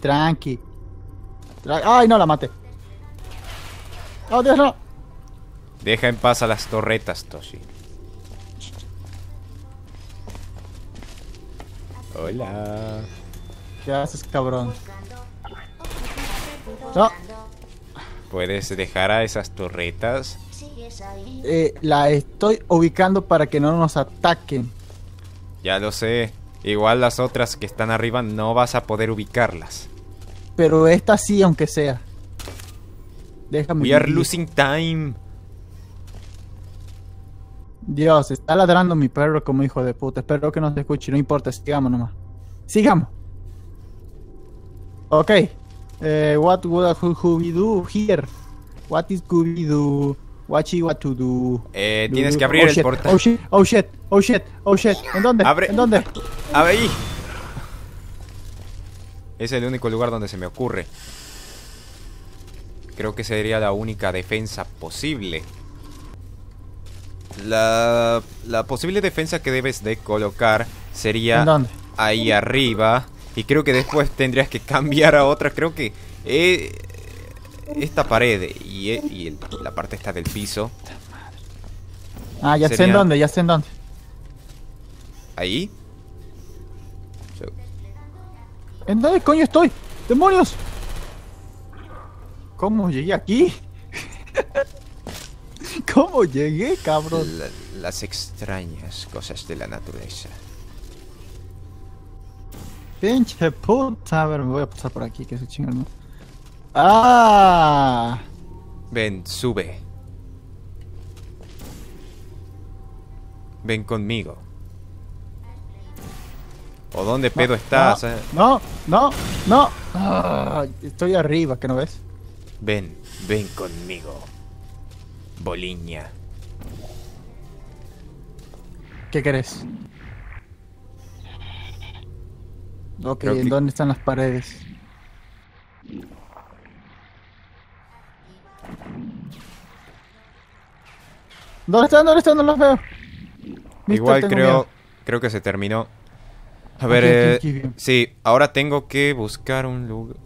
Tranqui. ¡Ay, no la maté! ¡Oh, Dios, no! Deja en paz a las torretas, Toshi. Hola. ¿Qué haces, cabrón? No. ¿Puedes dejar a esas torretas? La estoy ubicando para que no nos ataquen. Ya lo sé. Igual las otras que están arriba no vas a poder ubicarlas. Pero esta sí, aunque sea. Déjame. We are losing time. Dios, está ladrando mi perro como hijo de puta. Espero que no se escuche, no importa, sigamos nomás. Sigamos. Ok. What would we do here? What is we do? What to do? Tienes que abrir el portal. Oh shit. ¿En dónde? Abre. ¿En dónde? Abre ahí. Es el único lugar donde se me ocurre. Creo que sería la única defensa posible. La posible defensa que debes de colocar sería ahí arriba. Y creo que después tendrías que cambiar a otra. Creo que esta pared y la parte esta del piso. Ah, ya sé en dónde, ya sé en dónde. ¿Ahí? ¿En dónde coño estoy? ¡Demonios! ¿Cómo llegué aquí? ¿Cómo llegué, cabrón? Las extrañas cosas de la naturaleza. Pinche puta. A ver, me voy a pasar por aquí, que es chingón, ¿no? ¡Ah! Ven, sube. Ven conmigo. ¿O dónde pedo estás? No. Ah, estoy arriba, ¿qué no ves? Ven conmigo, Boliña. ¿Qué querés? Ok, ¿en dónde están las paredes? ¿Dónde están? No los veo. Igual creo que se terminó. A ver, sí, ahora tengo que buscar un lugar.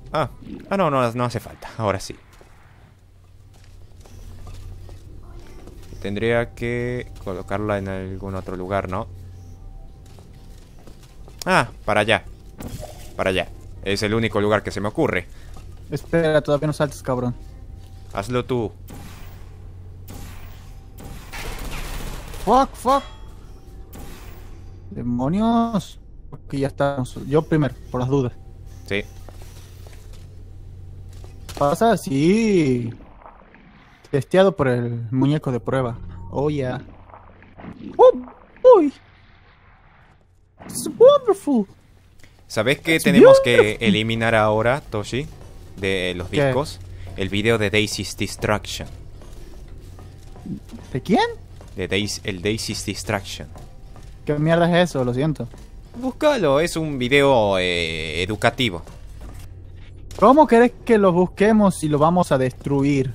No hace falta, ahora sí. Tendría que colocarla en algún otro lugar, ¿no? Ah, para allá. Para allá. Es el único lugar que se me ocurre. Espera, todavía no saltes, cabrón. Hazlo tú. Fuck. Demonios. Porque ya estamos. Yo primero, por las dudas. Sí. Pasa así. Testeado por el muñeco de prueba. Oh, yeah. Oh, boy. It's wonderful. ¿Sabes qué tenemos que eliminar ahora, Toshi? De los discos. El video de Daisy's Destruction. ¿De quién? De Daisy's Destruction. ¿Qué mierda es eso? Lo siento. Búscalo, es un video educativo. ¿Cómo querés que lo busquemos si lo vamos a destruir?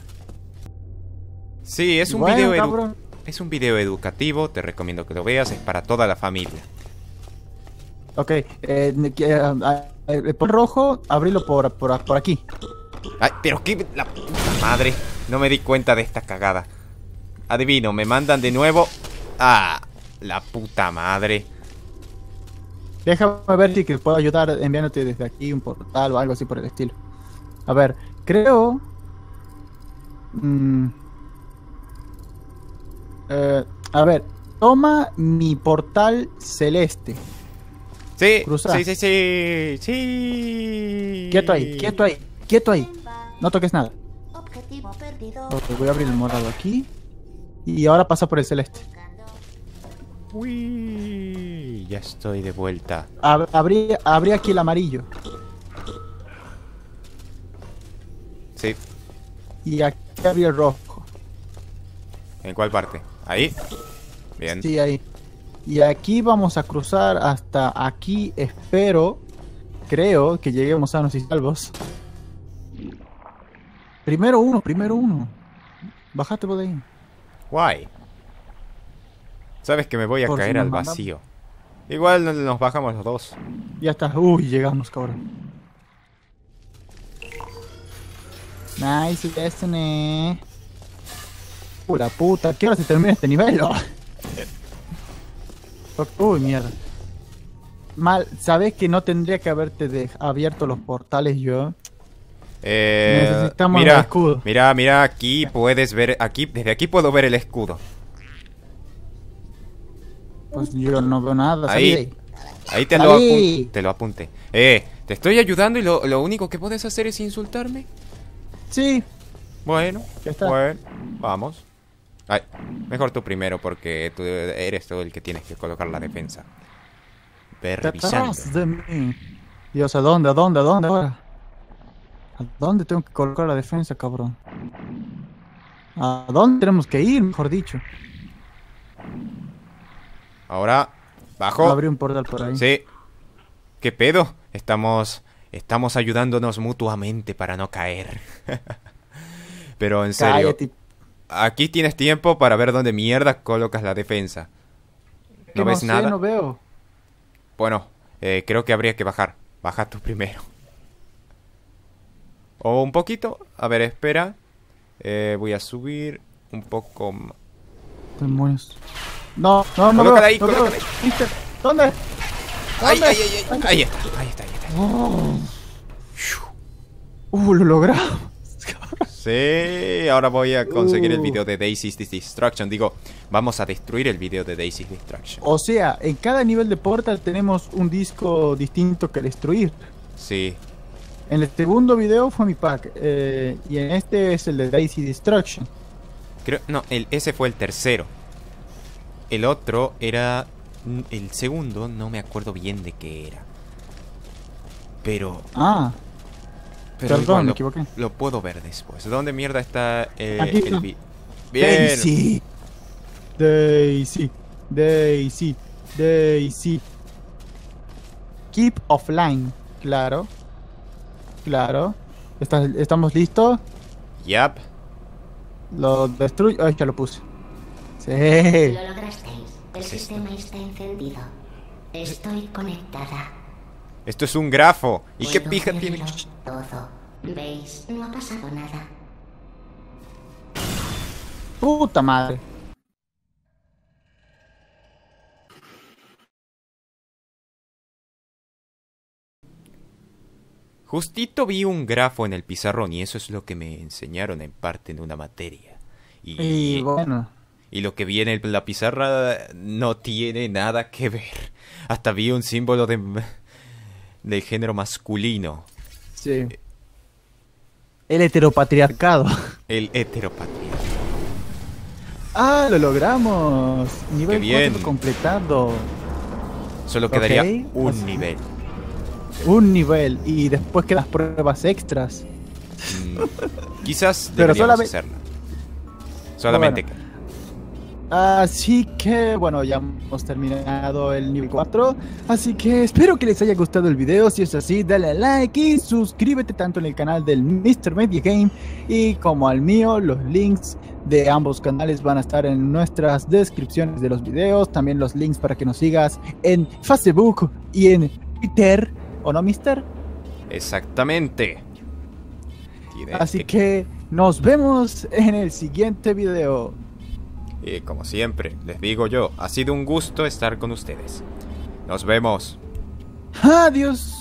Sí, es un video educativo, te recomiendo que lo veas, es para toda la familia. Ok, por rojo, abrilo por aquí. Ay, pero qué... la puta madre, no me di cuenta de esta cagada. Adivino, me mandan de nuevo... Ah, la puta madre. Déjame ver si te puedo ayudar enviándote desde aquí un portal o algo así por el estilo. A ver, creo... a ver, toma mi portal celeste. Sí, cruza. Sí. Quieto ahí. No toques nada. Objetivo perdido. Okay, voy a abrir el morado aquí. Y ahora pasa por el celeste. Uy, ya estoy de vuelta. Abrí aquí el amarillo. Sí. Y aquí abrí el rojo. ¿En cuál parte? ¿Ahí? Bien. Sí, ahí. Y aquí vamos a cruzar hasta aquí, espero. Creo que lleguemos sanos y salvos. Primero uno. Bájate por ahí. Guay. Sabes que me voy a por caer si al vacío. Igual nos bajamos los dos. Ya está. Uy, llegamos, cabrón. Nice Destiny. Pura puta. ¿Qué hora se termina este nivel? Uy, mierda. Mal, ¿sabes que no tendría que haberte abierto los portales yo? Necesitamos el escudo. Mira, aquí puedes ver, desde aquí puedo ver el escudo. Pues yo no veo nada. Ahí te lo apunté. Te estoy ayudando y lo único que puedes hacer es insultarme. Sí. Bueno, ya está. Bueno, vamos. Ay, mejor tú primero, porque tú eres tú el que tienes que colocar la defensa. Ve revisando. Dios, ¿a dónde ahora? ¿A dónde tengo que colocar la defensa, cabrón? ¿A dónde tenemos que ir, mejor dicho? Ahora, bajo. Abrí un portal por ahí. Sí. ¿Qué pedo? Estamos ayudándonos mutuamente para no caer. Pero en serio... Cállate. Aquí tienes tiempo para ver dónde mierda colocas la defensa. ¿No ves nada? No veo. Bueno, creo que habría que bajar. Baja tú primero. O un poquito. A ver, espera. Voy a subir un poco más. Demonios. No. Colócala ahí, colócala ahí. ¿Dónde? Ahí. Ahí está. Lo logramos. Sí, ahora voy a conseguir el video de Daisy's Destruction. Digo, vamos a destruir el video de Daisy's Destruction. O sea, en cada nivel de portal tenemos un disco distinto que destruir. Sí. En el segundo video fue mi pack. Y en este es el de Daisy's Destruction. Creo, no, ese fue el tercero. El otro era El segundo no me acuerdo bien de qué era. Pero... Ah. Pero perdón, igual, me equivoqué. Lo puedo ver después. ¿Dónde mierda está aquí, el... No. Bien. Daisy. Daisy. Daisy. Daisy. Keep offline. Claro. Claro. ¿Estamos listos? Yep. Lo destruyo. Ay, ya lo puse. Sí. Lo lograsteis. El sistema está encendido. Estoy conectada. Esto es un grafo. ¿Y qué pija tiene? Todo. ¿Veis? No ha pasado nada. Puta madre. Justito vi un grafo en el pizarrón y eso es lo que me enseñaron en parte en una materia. Y bueno. Y lo que vi en la pizarra no tiene nada que ver. Hasta vi un símbolo de género masculino. Sí. El heteropatriarcado. El heteropatriarcado. ¡Ah, lo logramos! Nivel 4 completado. Solo quedaría un nivel. Un nivel, y después quedan las pruebas extras. Quizás deberíamos hacerla. Solamente bueno. Así que, bueno, ya hemos terminado el nivel 4. Así que espero que les haya gustado el video. Si es así, dale a like y suscríbete tanto en el canal del Mr. Media Game y como al mío. Los links de ambos canales van a estar en nuestras descripciones de los videos. También los links para que nos sigas en Facebook y en Twitter. ¿O no, mister? Exactamente. Así que nos vemos en el siguiente video. Y como siempre, les digo yo, ha sido un gusto estar con ustedes. Nos vemos. Adiós.